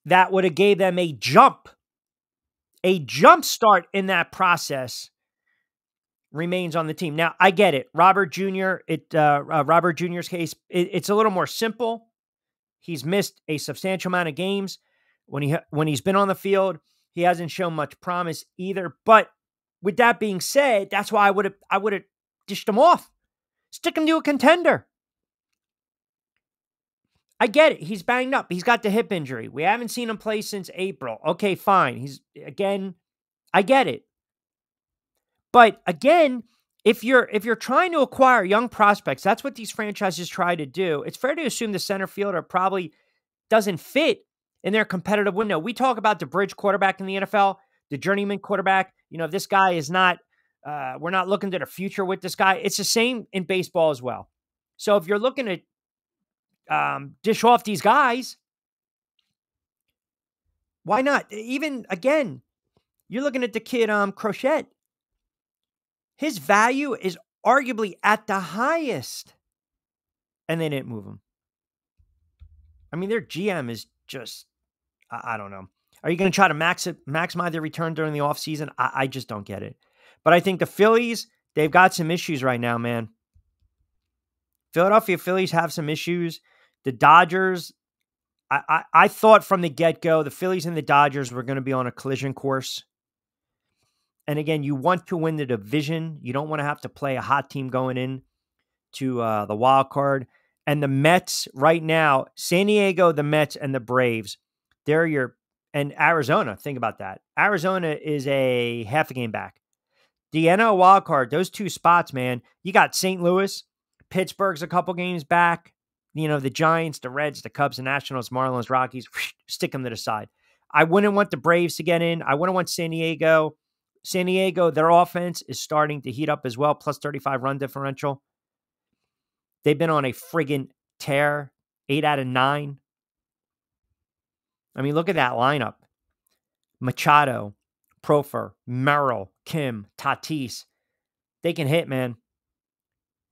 that would have gave them a jump start in that process remains on the team. Now, I get it. Robert Jr.'s case, it's a little more simple. He's missed a substantial amount of games. When he's been on the field, he hasn't shown much promise either. But with that being said, that's why I would have dished him off. Stick him to a contender. I get it. He's banged up. He's got the hip injury. We haven't seen him play since April. Okay, fine. I get it. But again, if you're trying to acquire young prospects, that's what these franchises try to do. It's fair to assume the center fielder probably doesn't fit in their competitive window. We talk about the bridge quarterback in the NFL, the journeyman quarterback. You know, this guy is not, we're not looking to the future with this guy. It's the same in baseball as well. So if you're looking to dish off these guys, why not? Even, again, you're looking at the kid Crochet. His value is arguably at the highest. And they didn't move him. I mean, their GM is just, I don't know. Are you going to try to maximize their return during the offseason? I just don't get it. But I think the Phillies, they've got some issues right now, man. Philadelphia Phillies have some issues. The Dodgers, I thought from the get-go, the Phillies and the Dodgers were going to be on a collision course. And again, you want to win the division. You don't want to have to play a hot team going in to the wild card. And the Mets right now, San Diego, the Mets, and the Braves, they're your, and Arizona, think about that. Arizona is a half a game back. The NL wild card, those two spots, man, you got St. Louis, Pittsburgh's a couple games back. You know, the Giants, the Reds, the Cubs, the Nationals, Marlins, Rockies, whoosh, stick them to the side. I wouldn't want the Braves to get in. I wouldn't want San Diego. San Diego, their offense is starting to heat up as well, plus 35 run differential. They've been on a friggin' tear, 8 out of 9. I mean, look at that lineup. Machado, Profer, Merrill, Kim, Tatis. They can hit, man.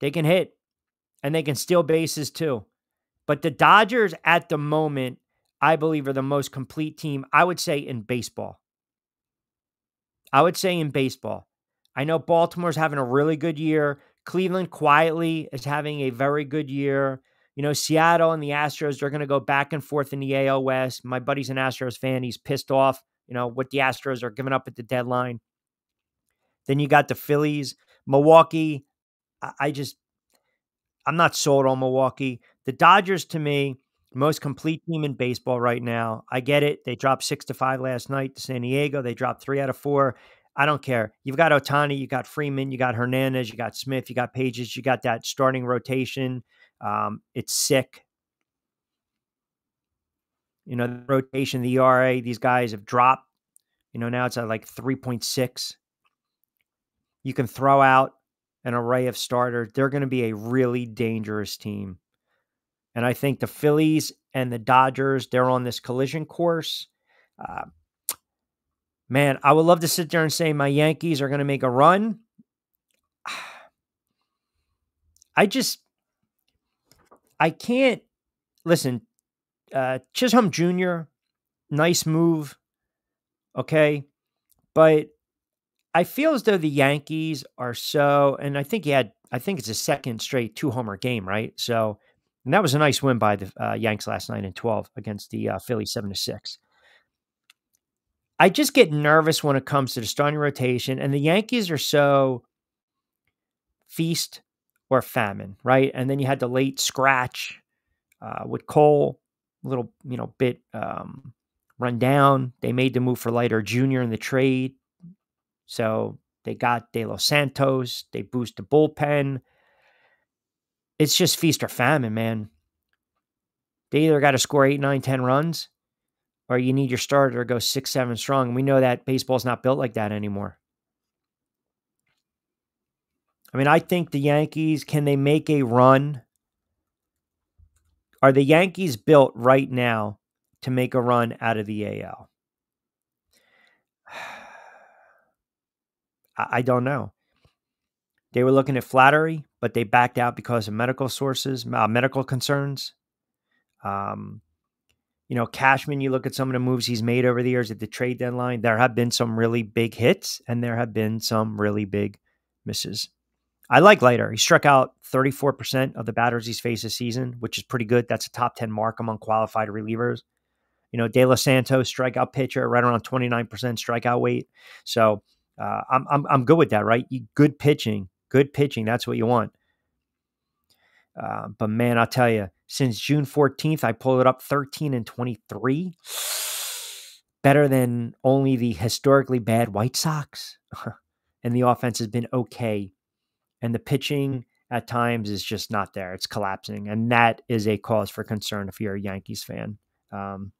They can hit. And they can steal bases, too. But the Dodgers at the moment, I believe, are the most complete team, I would say, in baseball. I would say in baseball. I know Baltimore's having a really good year. Cleveland quietly is having a very good year. You know, Seattle and the Astros, they're going to go back and forth in the AL West. My buddy's an Astros fan. He's pissed off, you know, what the Astros are giving up at the deadline. Then you got the Phillies, Milwaukee. I'm not sold on Milwaukee. The Dodgers, to me, most complete team in baseball right now. I get it. They dropped 6-5 last night to San Diego. They dropped 3 out of 4. I don't care. You've got Ohtani, you got Freeman, you got Hernandez, you got Smith, you got Pages, you got that starting rotation. It's sick. You know, the rotation, the ERA, these guys have dropped. You know, now it's at like 3.6. You can throw out an array of starters. They're going to be a really dangerous team. And I think the Phillies and the Dodgers, they're on this collision course. Man, I would love to sit there and say my Yankees are going to make a run. I can't. Listen, Chisholm Jr., nice move, okay? But I feel as though the Yankees are so, and I think it's a second straight 2-homer game, right? So, and that was a nice win by the Yanks last night in 12 against the Phillies 7-6. I just get nervous when it comes to the starting rotation, and the Yankees are so feast or famine, right? And then you had the late scratch with Cole, a little, you know, bit run down. They made the move for Leiter Jr. in the trade. So they got De Los Santos. They boost the bullpen. It's just feast or famine, man. They either got to score 8, 9, 10 runs, or you need your starter to go 6, 7 strong. We know that baseball's not built like that anymore. I mean, I think the Yankees, can they make a run? Are the Yankees built right now to make a run out of the AL? I don't know. They were looking at Flattery, but they backed out because of medical sources, medical concerns. You know, Cashman, you look at some of the moves he's made over the years at the trade deadline. There have been some really big hits, and there have been some really big misses. I like Leiter. He struck out 34% of the batters he's faced this season, which is pretty good. That's a top 10 mark among qualified relievers. You know, De Los Santos, strikeout pitcher, right around 29% strikeout weight. So I'm good with that, right? Good pitching. That's what you want. But man, I'll tell you, since June 14th, I pulled it up 13-23, better than only the historically bad White Sox. And the offense has been okay. And the pitching at times is just not there. It's collapsing. And that is a cause for concern if you're a Yankees fan. And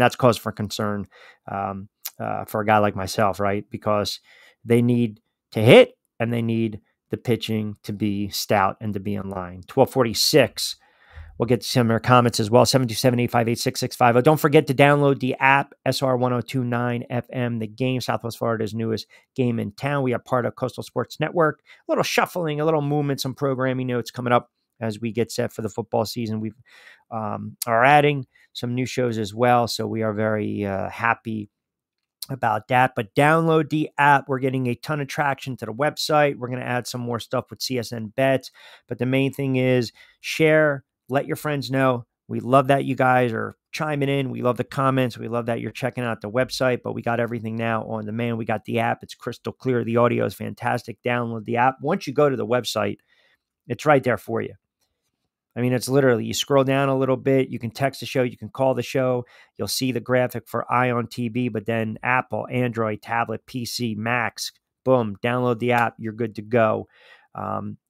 that's cause for concern for a guy like myself, right? Because they need to hit and they need the pitching to be stout and to be in line. 1246. We'll get some of your comments as well. 727-858-6650. Don't forget to download the app, SR 102.9 FM, The Game, Southwest Florida's newest game in town. We are part of Coastal Sports Network. A little shuffling, a little movement, some programming notes coming up as we get set for the football season. We are adding some new shows as well, so we are very happy about that. But download the app. We're getting a ton of traction to the website. We're going to add some more stuff with CSN bets. But the main thing is share. Let your friends know. We love that you guys are chiming in. We love the comments. We love that you're checking out the website, but we got everything now on demand. We got the app. It's crystal clear. The audio is fantastic. Download the app. Once you go to the website, it's right there for you. I mean, it's literally, you scroll down a little bit. You can text the show. You can call the show. You'll see the graphic for ION TV, but then Apple, Android, tablet, PC, Macs, boom, download the app. You're good to go.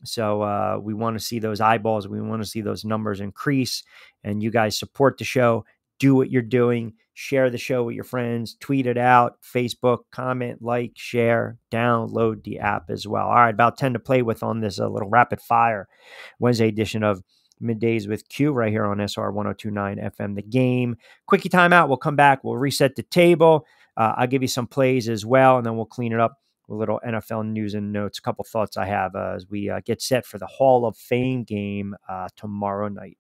So we want to see those eyeballs. We want to see those numbers increase, and you guys support the show. Do what you're doing. Share the show with your friends. Tweet it out. Facebook, comment, like, share, download the app as well. All right, about 10 to play with on this little rapid fire Wednesday edition of Middays with Q right here on SR 102.9 FM, The Game. Quickie timeout. We'll come back. We'll reset the table. I'll give you some plays as well, and then we'll clean it up. A little NFL news and notes, a couple thoughts I have as we get set for the Hall of Fame game tomorrow night.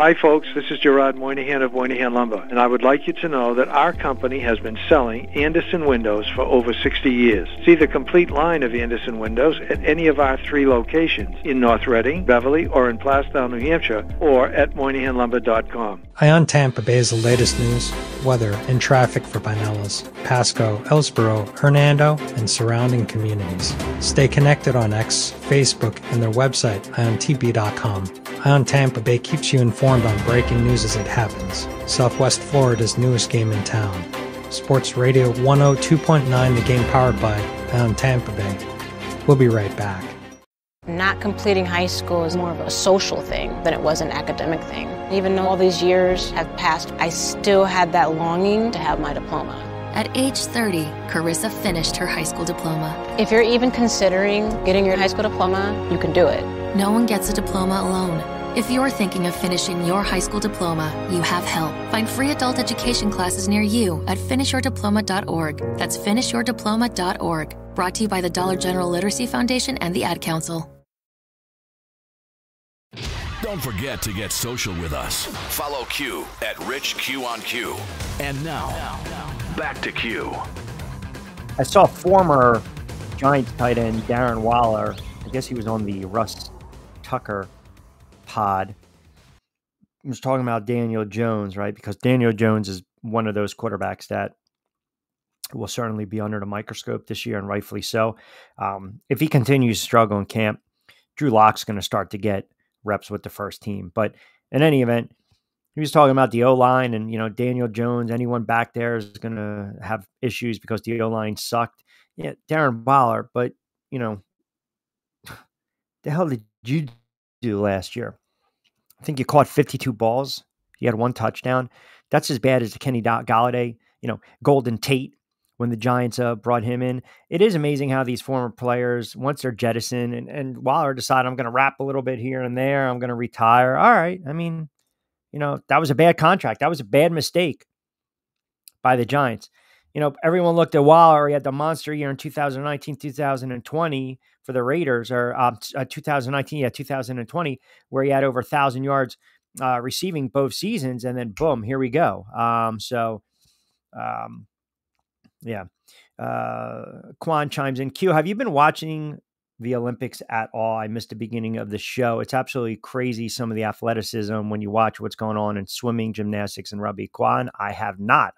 Hi, folks. This is Gerard Moynihan of Moynihan Lumber, and I would like you to know that our company has been selling Andersen windows for over 60 years. See the complete line of Andersen windows at any of our three locations in North Reading, Beverly, or in Plastown, New Hampshire, or at MoynihanLumber.com. ION Tampa Bay is the latest news, weather, and traffic for Pinellas, Pasco, Ellsboro, Hernando, and surrounding communities. Stay connected on X, Facebook, and their website, IONTB.com. ION Tampa Bay keeps you informed on breaking news as it happens. Southwest Florida's newest game in town. Sports Radio 102.9, The Game, powered by ION Tampa Bay. We'll be right back. Not completing high school is more of a social thing than it was an academic thing. Even though all these years have passed, I still had that longing to have my diploma. At age 30, Carissa finished her high school diploma. If you're even considering getting your high school diploma, you can do it. No one gets a diploma alone. If you're thinking of finishing your high school diploma, you have help. Find free adult education classes near you at finishyourdiploma.org. That's finishyourdiploma.org. Brought to you by the Dollar General Literacy Foundation and the Ad Council. Don't forget to get social with us. Follow Q at Rich Q on Q. And now, back to Q. I saw former Giants tight end Darren Waller. I guess he was on the Russ Tucker pod. He was talking about Daniel Jones, right? Because Daniel Jones is one of those quarterbacks that will certainly be under the microscope this year, and rightfully so. If he continues to struggle in camp, Drew Locke's going to start to get reps with the first team. But in any event, he was talking about the O-line and, you know, Daniel Jones, anyone back there is going to have issues because the O-line sucked. Yeah, Darren Waller, but, you know, the hell did you do last year? I think you caught 52 balls. He had one touchdown. That's as bad as the Kenny Golladay, Golden Tate when the Giants brought him in. It is amazing how these former players, once they're jettisoned, and Waller decided, I'm going to rap a little bit here and there, I'm going to retire. All right. I mean, that was a bad contract. That was a bad mistake by the Giants. Everyone looked at Waller. He had the monster year in 2019, 2020 for the Raiders, or 2020, where he had over 1,000 yards receiving both seasons. And then, boom, here we go. Yeah. Quan chimes in. Q, have you been watching the Olympics at all? I missed the beginning of the show. It's absolutely crazy, some of the athleticism when you watch what's going on in swimming, gymnastics, and rugby. Quan, I have not.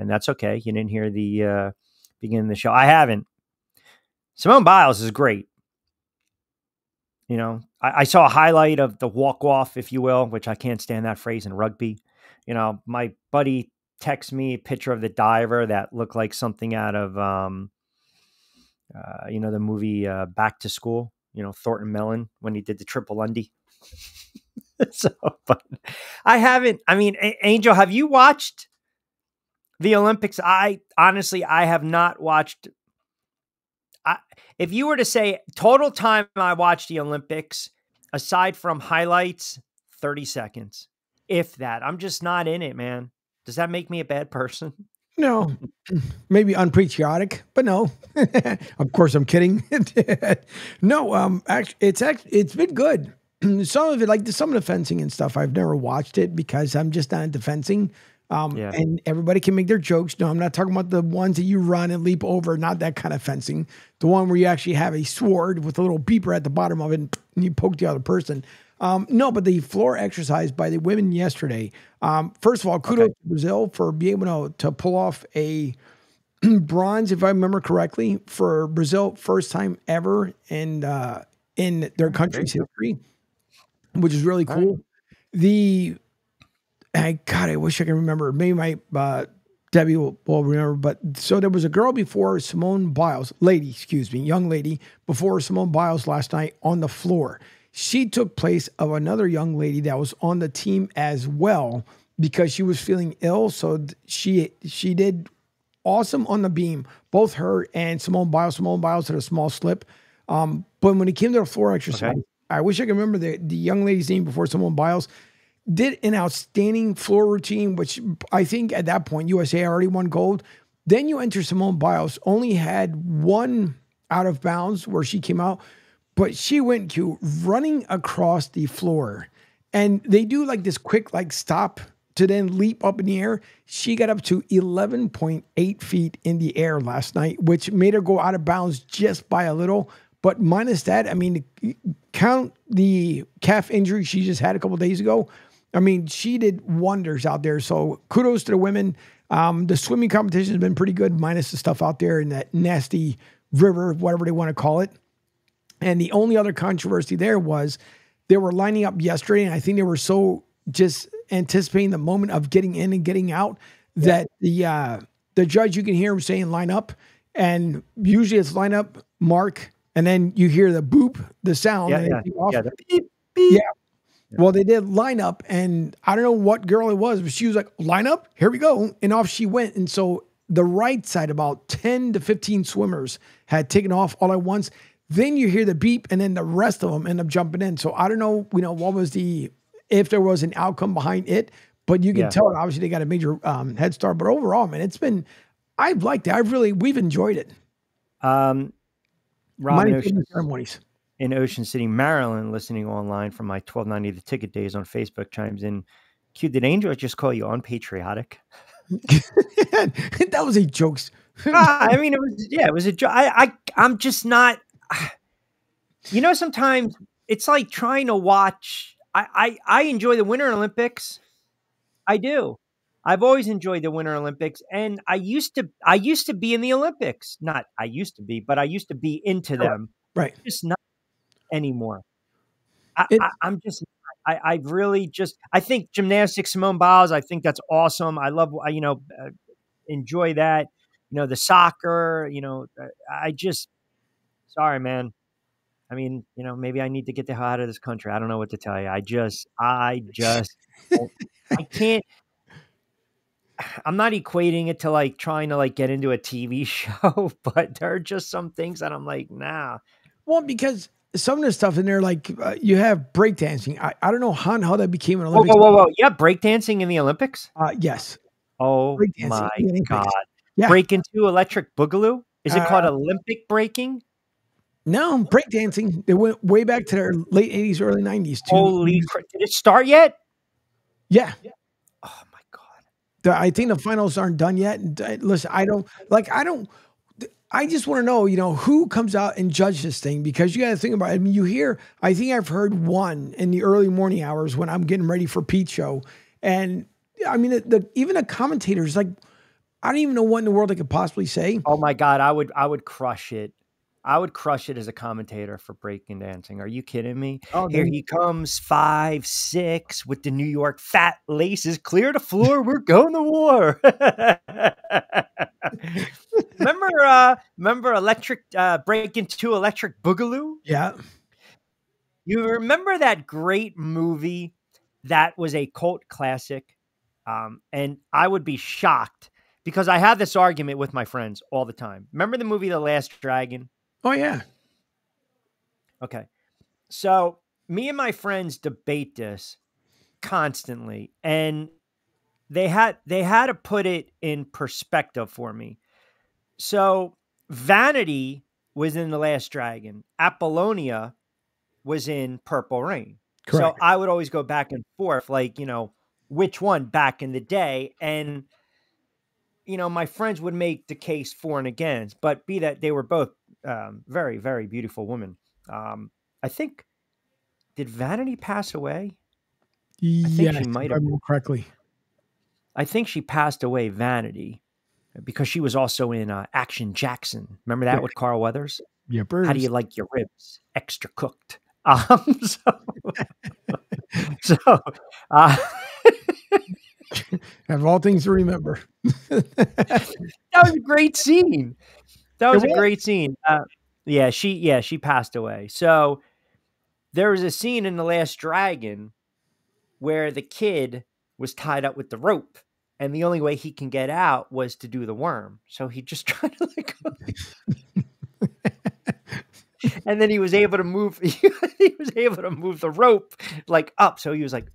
And that's okay. You didn't hear the beginning of the show. I haven't. Simone Biles is great. I saw a highlight of the walk-off, if you will, which I can't stand that phrase in rugby. My buddy texted me a picture of the diver that looked like something out of, the movie Back to School, Thornton Mellon, when he did the triple Lundy. So, but I haven't. I mean, Angel, have you watched the Olympics? I have not watched. If you were to say total time I watched the Olympics, aside from highlights, 30 seconds, if that. I'm just not in it, man. Does that make me a bad person? No, maybe unpatriotic, but no. Of course, I'm kidding. No, it's been good. Some of it, like some of the fencing and stuff, I've never watched it because I'm just not into fencing. And everybody can make their jokes. No, I'm not talking about the ones that you run and leap over, not that kind of fencing. The one where you actually have a sword with a little beeper at the bottom of it and you poke the other person. No, but the floor exercise by the women yesterday, first of all, kudos to Brazil for being able to pull off a bronze, if I remember correctly, for Brazil, first time ever in their country's history, which is really cool. Right. God, I wish I could remember. Maybe my Debbie will remember. But so there was a girl before Simone Biles, young lady before Simone Biles last night on the floor. She took place of another young lady that was on the team as well because she was feeling ill. So she did awesome on the beam, both her and Simone Biles. Simone Biles had a small slip. But when it came to the floor exercise, I wish I could remember the young lady's name before Simone Biles. Did an outstanding floor routine, which I think at that point, USA already won gold. Then you enter Simone Biles, only had one out of bounds where she came out, but she went to running across the floor. And they do like this quick stop to then leap up in the air. She got up to 11.8 feet in the air last night, which made her go out of bounds just by a little. But minus that, I mean, count the calf injury she just had a couple of days ago. I mean, she did wonders out there. So kudos to the women. The swimming competition has been pretty good, minus the stuff out there in that nasty river, whatever they want to call it. And the only other controversy there was they were lining up yesterday, and I think they were so just anticipating the moment of getting in and getting out that the judge, you can hear him saying line up, and usually it's line up, mark, and then you hear the boop, the sound. Well, they did line up, and I don't know what girl it was, but she was like, line up, here we go, and off she went. And so the right side, about 10 to 15 swimmers had taken off all at once. Then you hear the beep, and then the rest of them end up jumping in. So I don't know, what was if there was an outcome behind it, but you can tell, obviously, they got a major head start. But overall, man, it's been, I've liked it. We've enjoyed it. Rob, ceremonies. In Ocean City, Maryland, listening online from my 1290 The Ticket days on Facebook, chimes in, Q, did Angel just call you unpatriotic? That was a joke. I mean, it was a joke. I'm just not, sometimes it's like trying to watch. I enjoy the Winter Olympics. I do. I've always enjoyed the Winter Olympics, and I used to be in the Olympics. Not I used to be, but I used to be into them. Right. Just not anymore. I think gymnastics, Simone Biles, I think that's awesome. I love, enjoy that, the soccer, sorry, man, I mean, you know, maybe I need to get the hell out of this country. I don't know what to tell you. I just, I can't. I'm not equating it to like trying to like get into a TV show, but there are just some things that I'm like, nah. Well, because some of the stuff in there, like you have breakdancing. I don't know how that became an Olympic. Whoa. Yeah, breakdancing in the Olympics? Yes. Oh, my God. Yeah. Break into electric boogaloo? Is it called Olympic breaking? No, breakdancing. They went way back to their late 80s, early 90s. Too. Holy crap. Did it start yet? Yeah. Oh, my God. I think the finals aren't done yet. Listen, I just want to know, you know, who comes out and judges this thing, because you got to think about it. I mean, I think I've heard one in the early morning hours when I'm getting ready for Pete's show. And I mean, even the commentators, like, I don't even know what in the world they could possibly say. Oh, my God. I would crush it. I would crush it as a commentator for breaking dancing. Are you kidding me? Oh, here he comes, 5'6" with the New York fat laces. Clear the floor. We're going to war. remember electric break into electric boogaloo? Yeah. You remember that great movie that was a cult classic? And I would be shocked because I have this argument with my friends all the time. Remember the movie The Last Dragon? Oh, yeah. Okay. So me and my friends debate this constantly, and they had to put it in perspective for me. So Vanity was in The Last Dragon. Apollonia was in Purple Rain. Correct. So I would always go back and forth, like, you know, which one back in the day. And, you know, my friends would make the case for and against, but be that they were both very, very beautiful woman. I think, did Vanity pass away? Yeah, I think she might have. Correctly. I think she passed away, Vanity, because she was also in Action Jackson. Remember that with Carl Weathers? Yeah, birds. How do you like your ribs? Extra cooked. Have all things to remember. That was a great scene. That was a great scene. She passed away. So there was a scene in The Last Dragon where the kid was tied up with the rope, and the only way he can get out was to do the worm. So he just tried to and then he was able to move. He was able to move the rope like up. So he was like.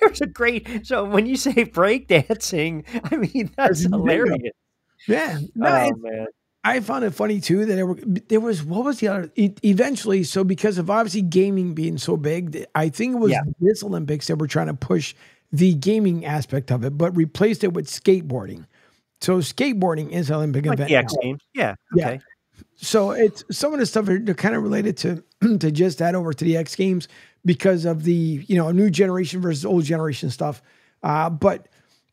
There's a great. So when you say breakdancing, I mean that's hilarious. Yeah, no, oh, man. I found it funny too that there was what was the other? Eventually, so because of obviously gaming being so big, I think it was this Olympics that were trying to push the gaming aspect of it, but replaced it with skateboarding. So skateboarding is an Olympic event. The X Games. Yeah. Okay. So it's some of the stuff are kind of related to just that over to the X Games. Because of the, you know, new generation versus old generation stuff. But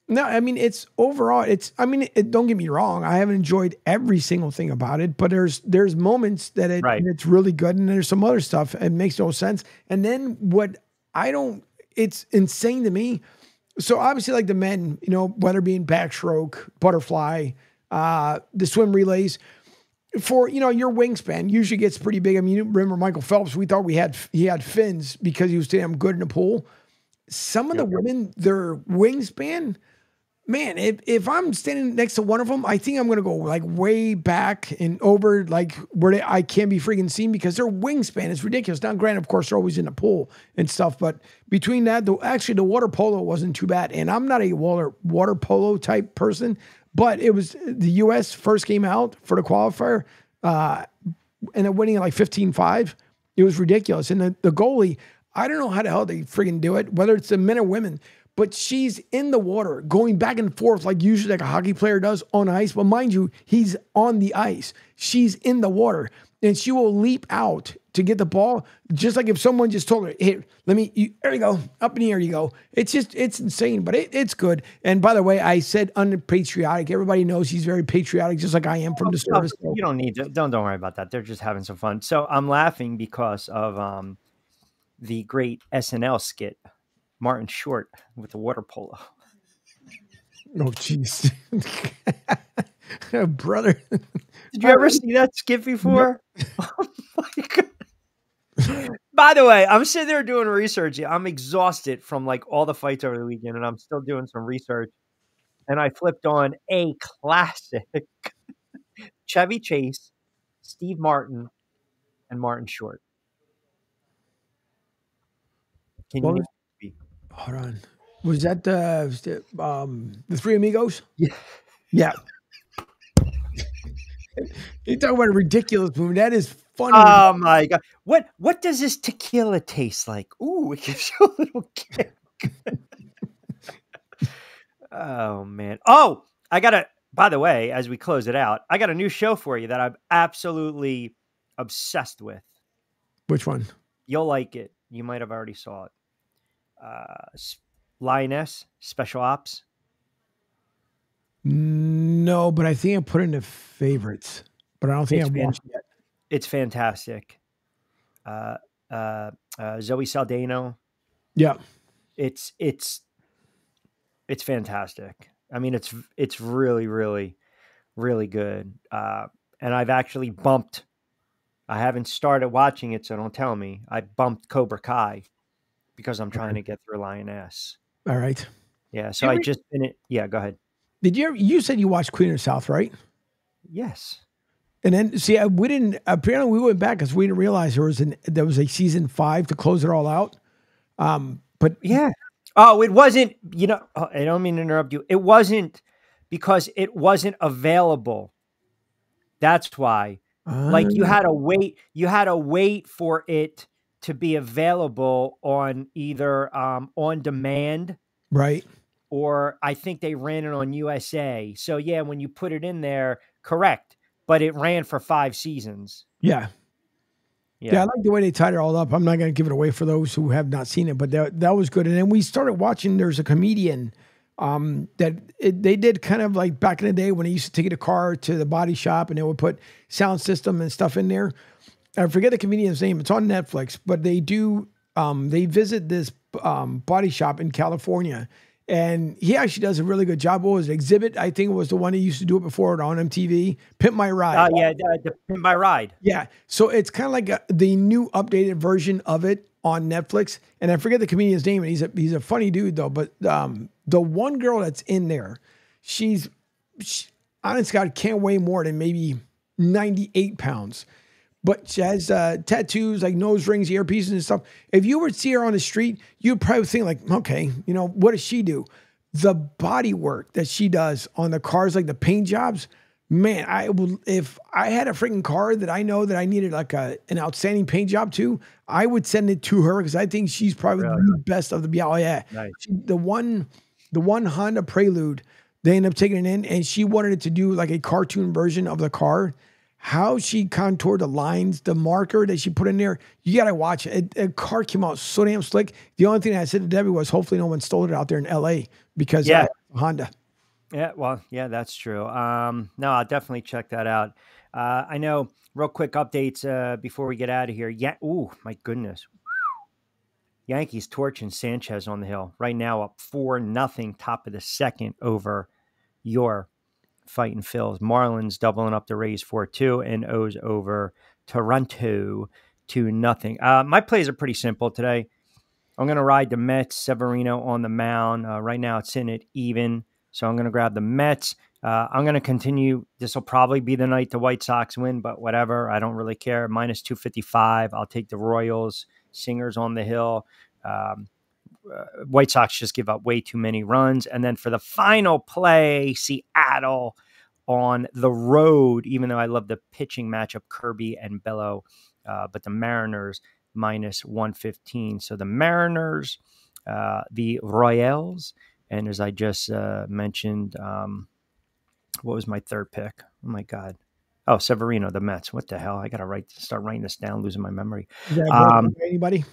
no, I mean, it's overall, don't get me wrong. I haven't enjoyed every single thing about it, but there's moments that it's really good. And there's some other stuff. It makes no sense. And then it's insane to me. So obviously like the men, you know, whether it being backstroke, butterfly, the swim relays, for, you know, your wingspan usually gets pretty big. I mean, you remember Michael Phelps, we thought he had fins because he was damn good in the pool. Some of the women, their wingspan, man, if I'm standing next to one of them, I think I'm going to go like way back and over like where I can't be freaking seen because their wingspan is ridiculous. Now, granted, of course, they're always in the pool and stuff, but between that, the water polo wasn't too bad. And I'm not a water polo type person. But it was the U.S. first game out for the qualifier, and winning like 15-5. It was ridiculous. And the goalie, I don't know how the hell they freaking do it, whether it's the men or women, but she's in the water going back and forth like usually like a hockey player does on ice. But mind you, he's on the ice. She's in the water, and she will leap out to get the ball just like if someone just told her, hey, there you go, up in the air you go. It's insane, but it's good. And by the way, I said unpatriotic. Everybody knows he's very patriotic, just like I am from the service. You don't need to, don't worry about that. They're just having some fun. So I'm laughing because of the great SNL skit, Martin Short with the water polo. Oh, jeez. Brother. Did you ever see that skit before? No. Oh my God. By the way, I'm sitting there doing research. I'm exhausted from like all the fights over the weekend, and I'm still doing some research. And I flipped on a classic Chevy Chase, Steve Martin, and Martin Short. Can you speak? Hold on. Was that the Three Amigos? Yeah. Yeah. You talk about a ridiculous movie. That is funny. Oh my God. What does this tequila taste like? Ooh, it gives you a little kick. Oh man. Oh, I got a, by the way, as we close it out, I got a new show for you that I'm absolutely obsessed with. Which one? You'll like it. You might have already saw it. Lioness, Special Ops. No, but I think I put in the favorites, but I don't think I've watched it yet. It's fantastic. Zoe Saldano. Yeah. It's fantastic. I mean, it's really, really, really good. And I've actually bumped, I haven't started watching it, so don't tell me. I bumped Cobra Kai because I'm trying to get through Lioness. All right. Yeah. So I just, yeah, go ahead. Did you ever, you said you watched Queen of the South, right? Yes. And then see, we didn't, apparently we went back because we didn't realize there was a season 5 to close it all out. But yeah. Oh, it wasn't, you know, I don't mean to interrupt you. It wasn't because it wasn't available. That's why. Like you had to wait for it to be available on either on demand. Right. Or I think they ran it on USA. So yeah, when you put it in there, correct. But it ran for 5 seasons. Yeah. Yeah. Yeah, I like the way they tied it all up. I'm not going to give it away for those who have not seen it, but that was good. And then we started watching, there's a comedian they did kind of like back in the day when they used to take the car to the body shop and they would put sound system and stuff in there. I forget the comedian's name. It's on Netflix, but they do, they visit this body shop in California. And he actually does a really good job. What was it? Exhibit? I think it was the one he used to do it before on MTV. Pimp My Ride. Oh, yeah. The Pimp My Ride. Yeah. So it's kind of like the new updated version of it on Netflix. And I forget the comedian's name. And he's a funny dude, though. But the one girl that's in there, she, honest God, can't weigh more than maybe 98 pounds. But she has tattoos, like nose rings, earpieces and stuff. If you were to see her on the street, you'd probably think like, okay, you know, what does she do? The body work that she does on the cars, like the paint jobs, man, if I had a freaking car that I know that I needed like an outstanding paint job to, I would send it to her because I think she's probably the best of the, oh yeah. Nice. The one Honda Prelude, they ended up taking it in and she wanted it to do like a cartoon version of the car. How she contoured the lines, the marker that she put in there, you got to watch it. A car came out so damn slick. The only thing I said to Debbie was hopefully no one stole it out there in LA because yeah. Honda. Yeah, well, yeah, that's true. No, I'll definitely check that out. I know real quick updates before we get out of here. Yeah. Ooh, my goodness. Yankees torching Sanchez on the hill right now up 4-0 top of the second over your Fighting Phil's. Marlins doubling up the Rays 4-2 and O's over Toronto 2-0. My plays are pretty simple today. I'm going to ride the Mets, Severino on the mound. Right now it's in it even. So I'm going to grab the Mets. I'm going to continue. This will probably be the night the White Sox win, but whatever. I don't really care. -255. I'll take the Royals. Singer's on the hill. White Sox just give up way too many runs. And then for the final play, Seattle on the road, even though I love the pitching matchup, Kirby and Bello, but the Mariners -115. So the Mariners, the Royals, and as I just mentioned, what was my third pick? Oh, my God. Oh, Severino, the Mets. What the hell? I got to start writing this down, losing my memory. Is that anybody?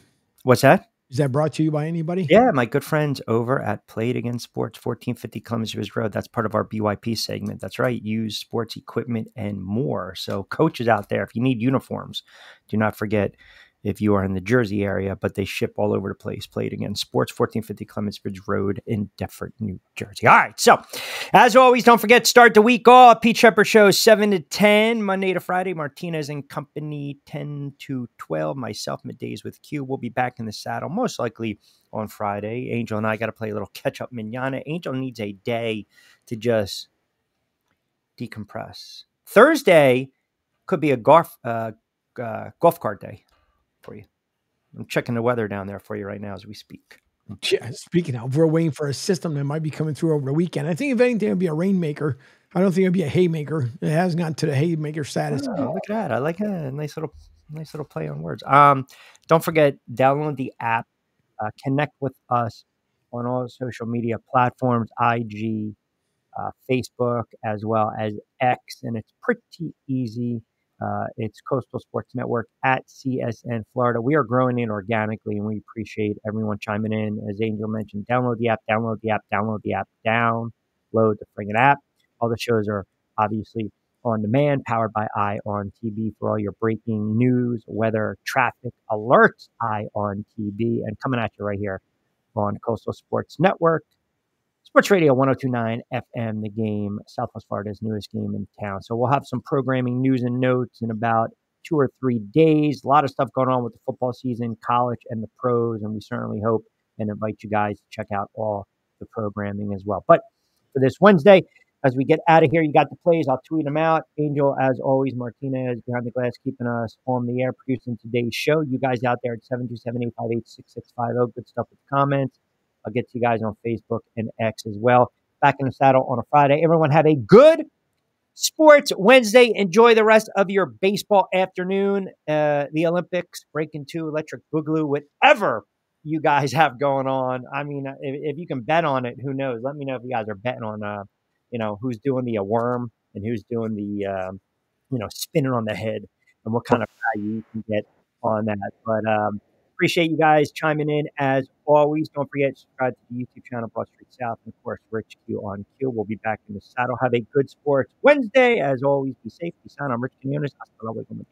What's that? Is that brought to you by anybody? Yeah, my good friends over at Played Against Sports, 1450 Columbus Rivers Road. That's part of our BYP segment. That's right. Use sports equipment and more. So coaches out there, if you need uniforms, do not forget if you are in the Jersey area, but they ship all over the place. Played against Sports, 1450 Clements Bridge Road in Deptford, New Jersey. All right, so as always, don't forget, start the week off. Pete Shepard Show, 7 to 10, Monday to Friday. Martinez and Company, 10 to 12. Myself, Middays with Q. We'll be back in the saddle, most likely on Friday. Angel and I got to play a little catch-up manana. Angel needs a day to just decompress. Thursday could be a golf cart day for you. I'm checking the weather down there for you right now as we speak. Yeah, speaking of, we're waiting for a system that might be coming through over the weekend. I think if anything, it'll be a rainmaker. I don't think it'll be a haymaker. It hasn't gotten to the haymaker status. Oh, look at that. I like that. Nice little play on words. Don't forget, download the app. Connect with us on all social media platforms, IG, Facebook, as well as X. And it's pretty easy. It's Coastal Sports Network at CSN Florida. We are growing in organically, and we appreciate everyone chiming in. As Angel mentioned, download the friggin' app. All the shows are obviously on demand, powered by ION TV for all your breaking news, weather, traffic alerts, ION TV, and coming at you right here on Coastal Sports Network. Sports Radio 102.9 FM, the game, Southwest Florida's newest game in town. So we'll have some programming news and notes in about 2 or 3 days. A lot of stuff going on with the football season, college, and the pros, and we certainly hope and invite you guys to check out all the programming as well. But for this Wednesday, as we get out of here, you got the plays. I'll tweet them out. Angel, as always, Martinez, behind the glass, keeping us on the air, producing today's show. You guys out there at 727-858-6650. Good stuff with the comments. I'll get to you guys on Facebook and X as well. Back in the saddle on a Friday. Everyone have a good sports Wednesday. Enjoy the rest of your baseball afternoon. The Olympics, breaking two, electric boogaloo, whatever you guys have going on. I mean, if you can bet on it, who knows? Let me know if you guys are betting on who's doing the worm and who's doing the, spinning on the head and what kind of value you can get on that. But appreciate you guys chiming in. As always, don't forget to subscribe to the YouTube channel, Broad Street South, and, of course, Rich Q on Q. We'll be back in the saddle. Have a good sports Wednesday. As always, be safe, be sound. I'm Rich Quiñones. Hasta luego.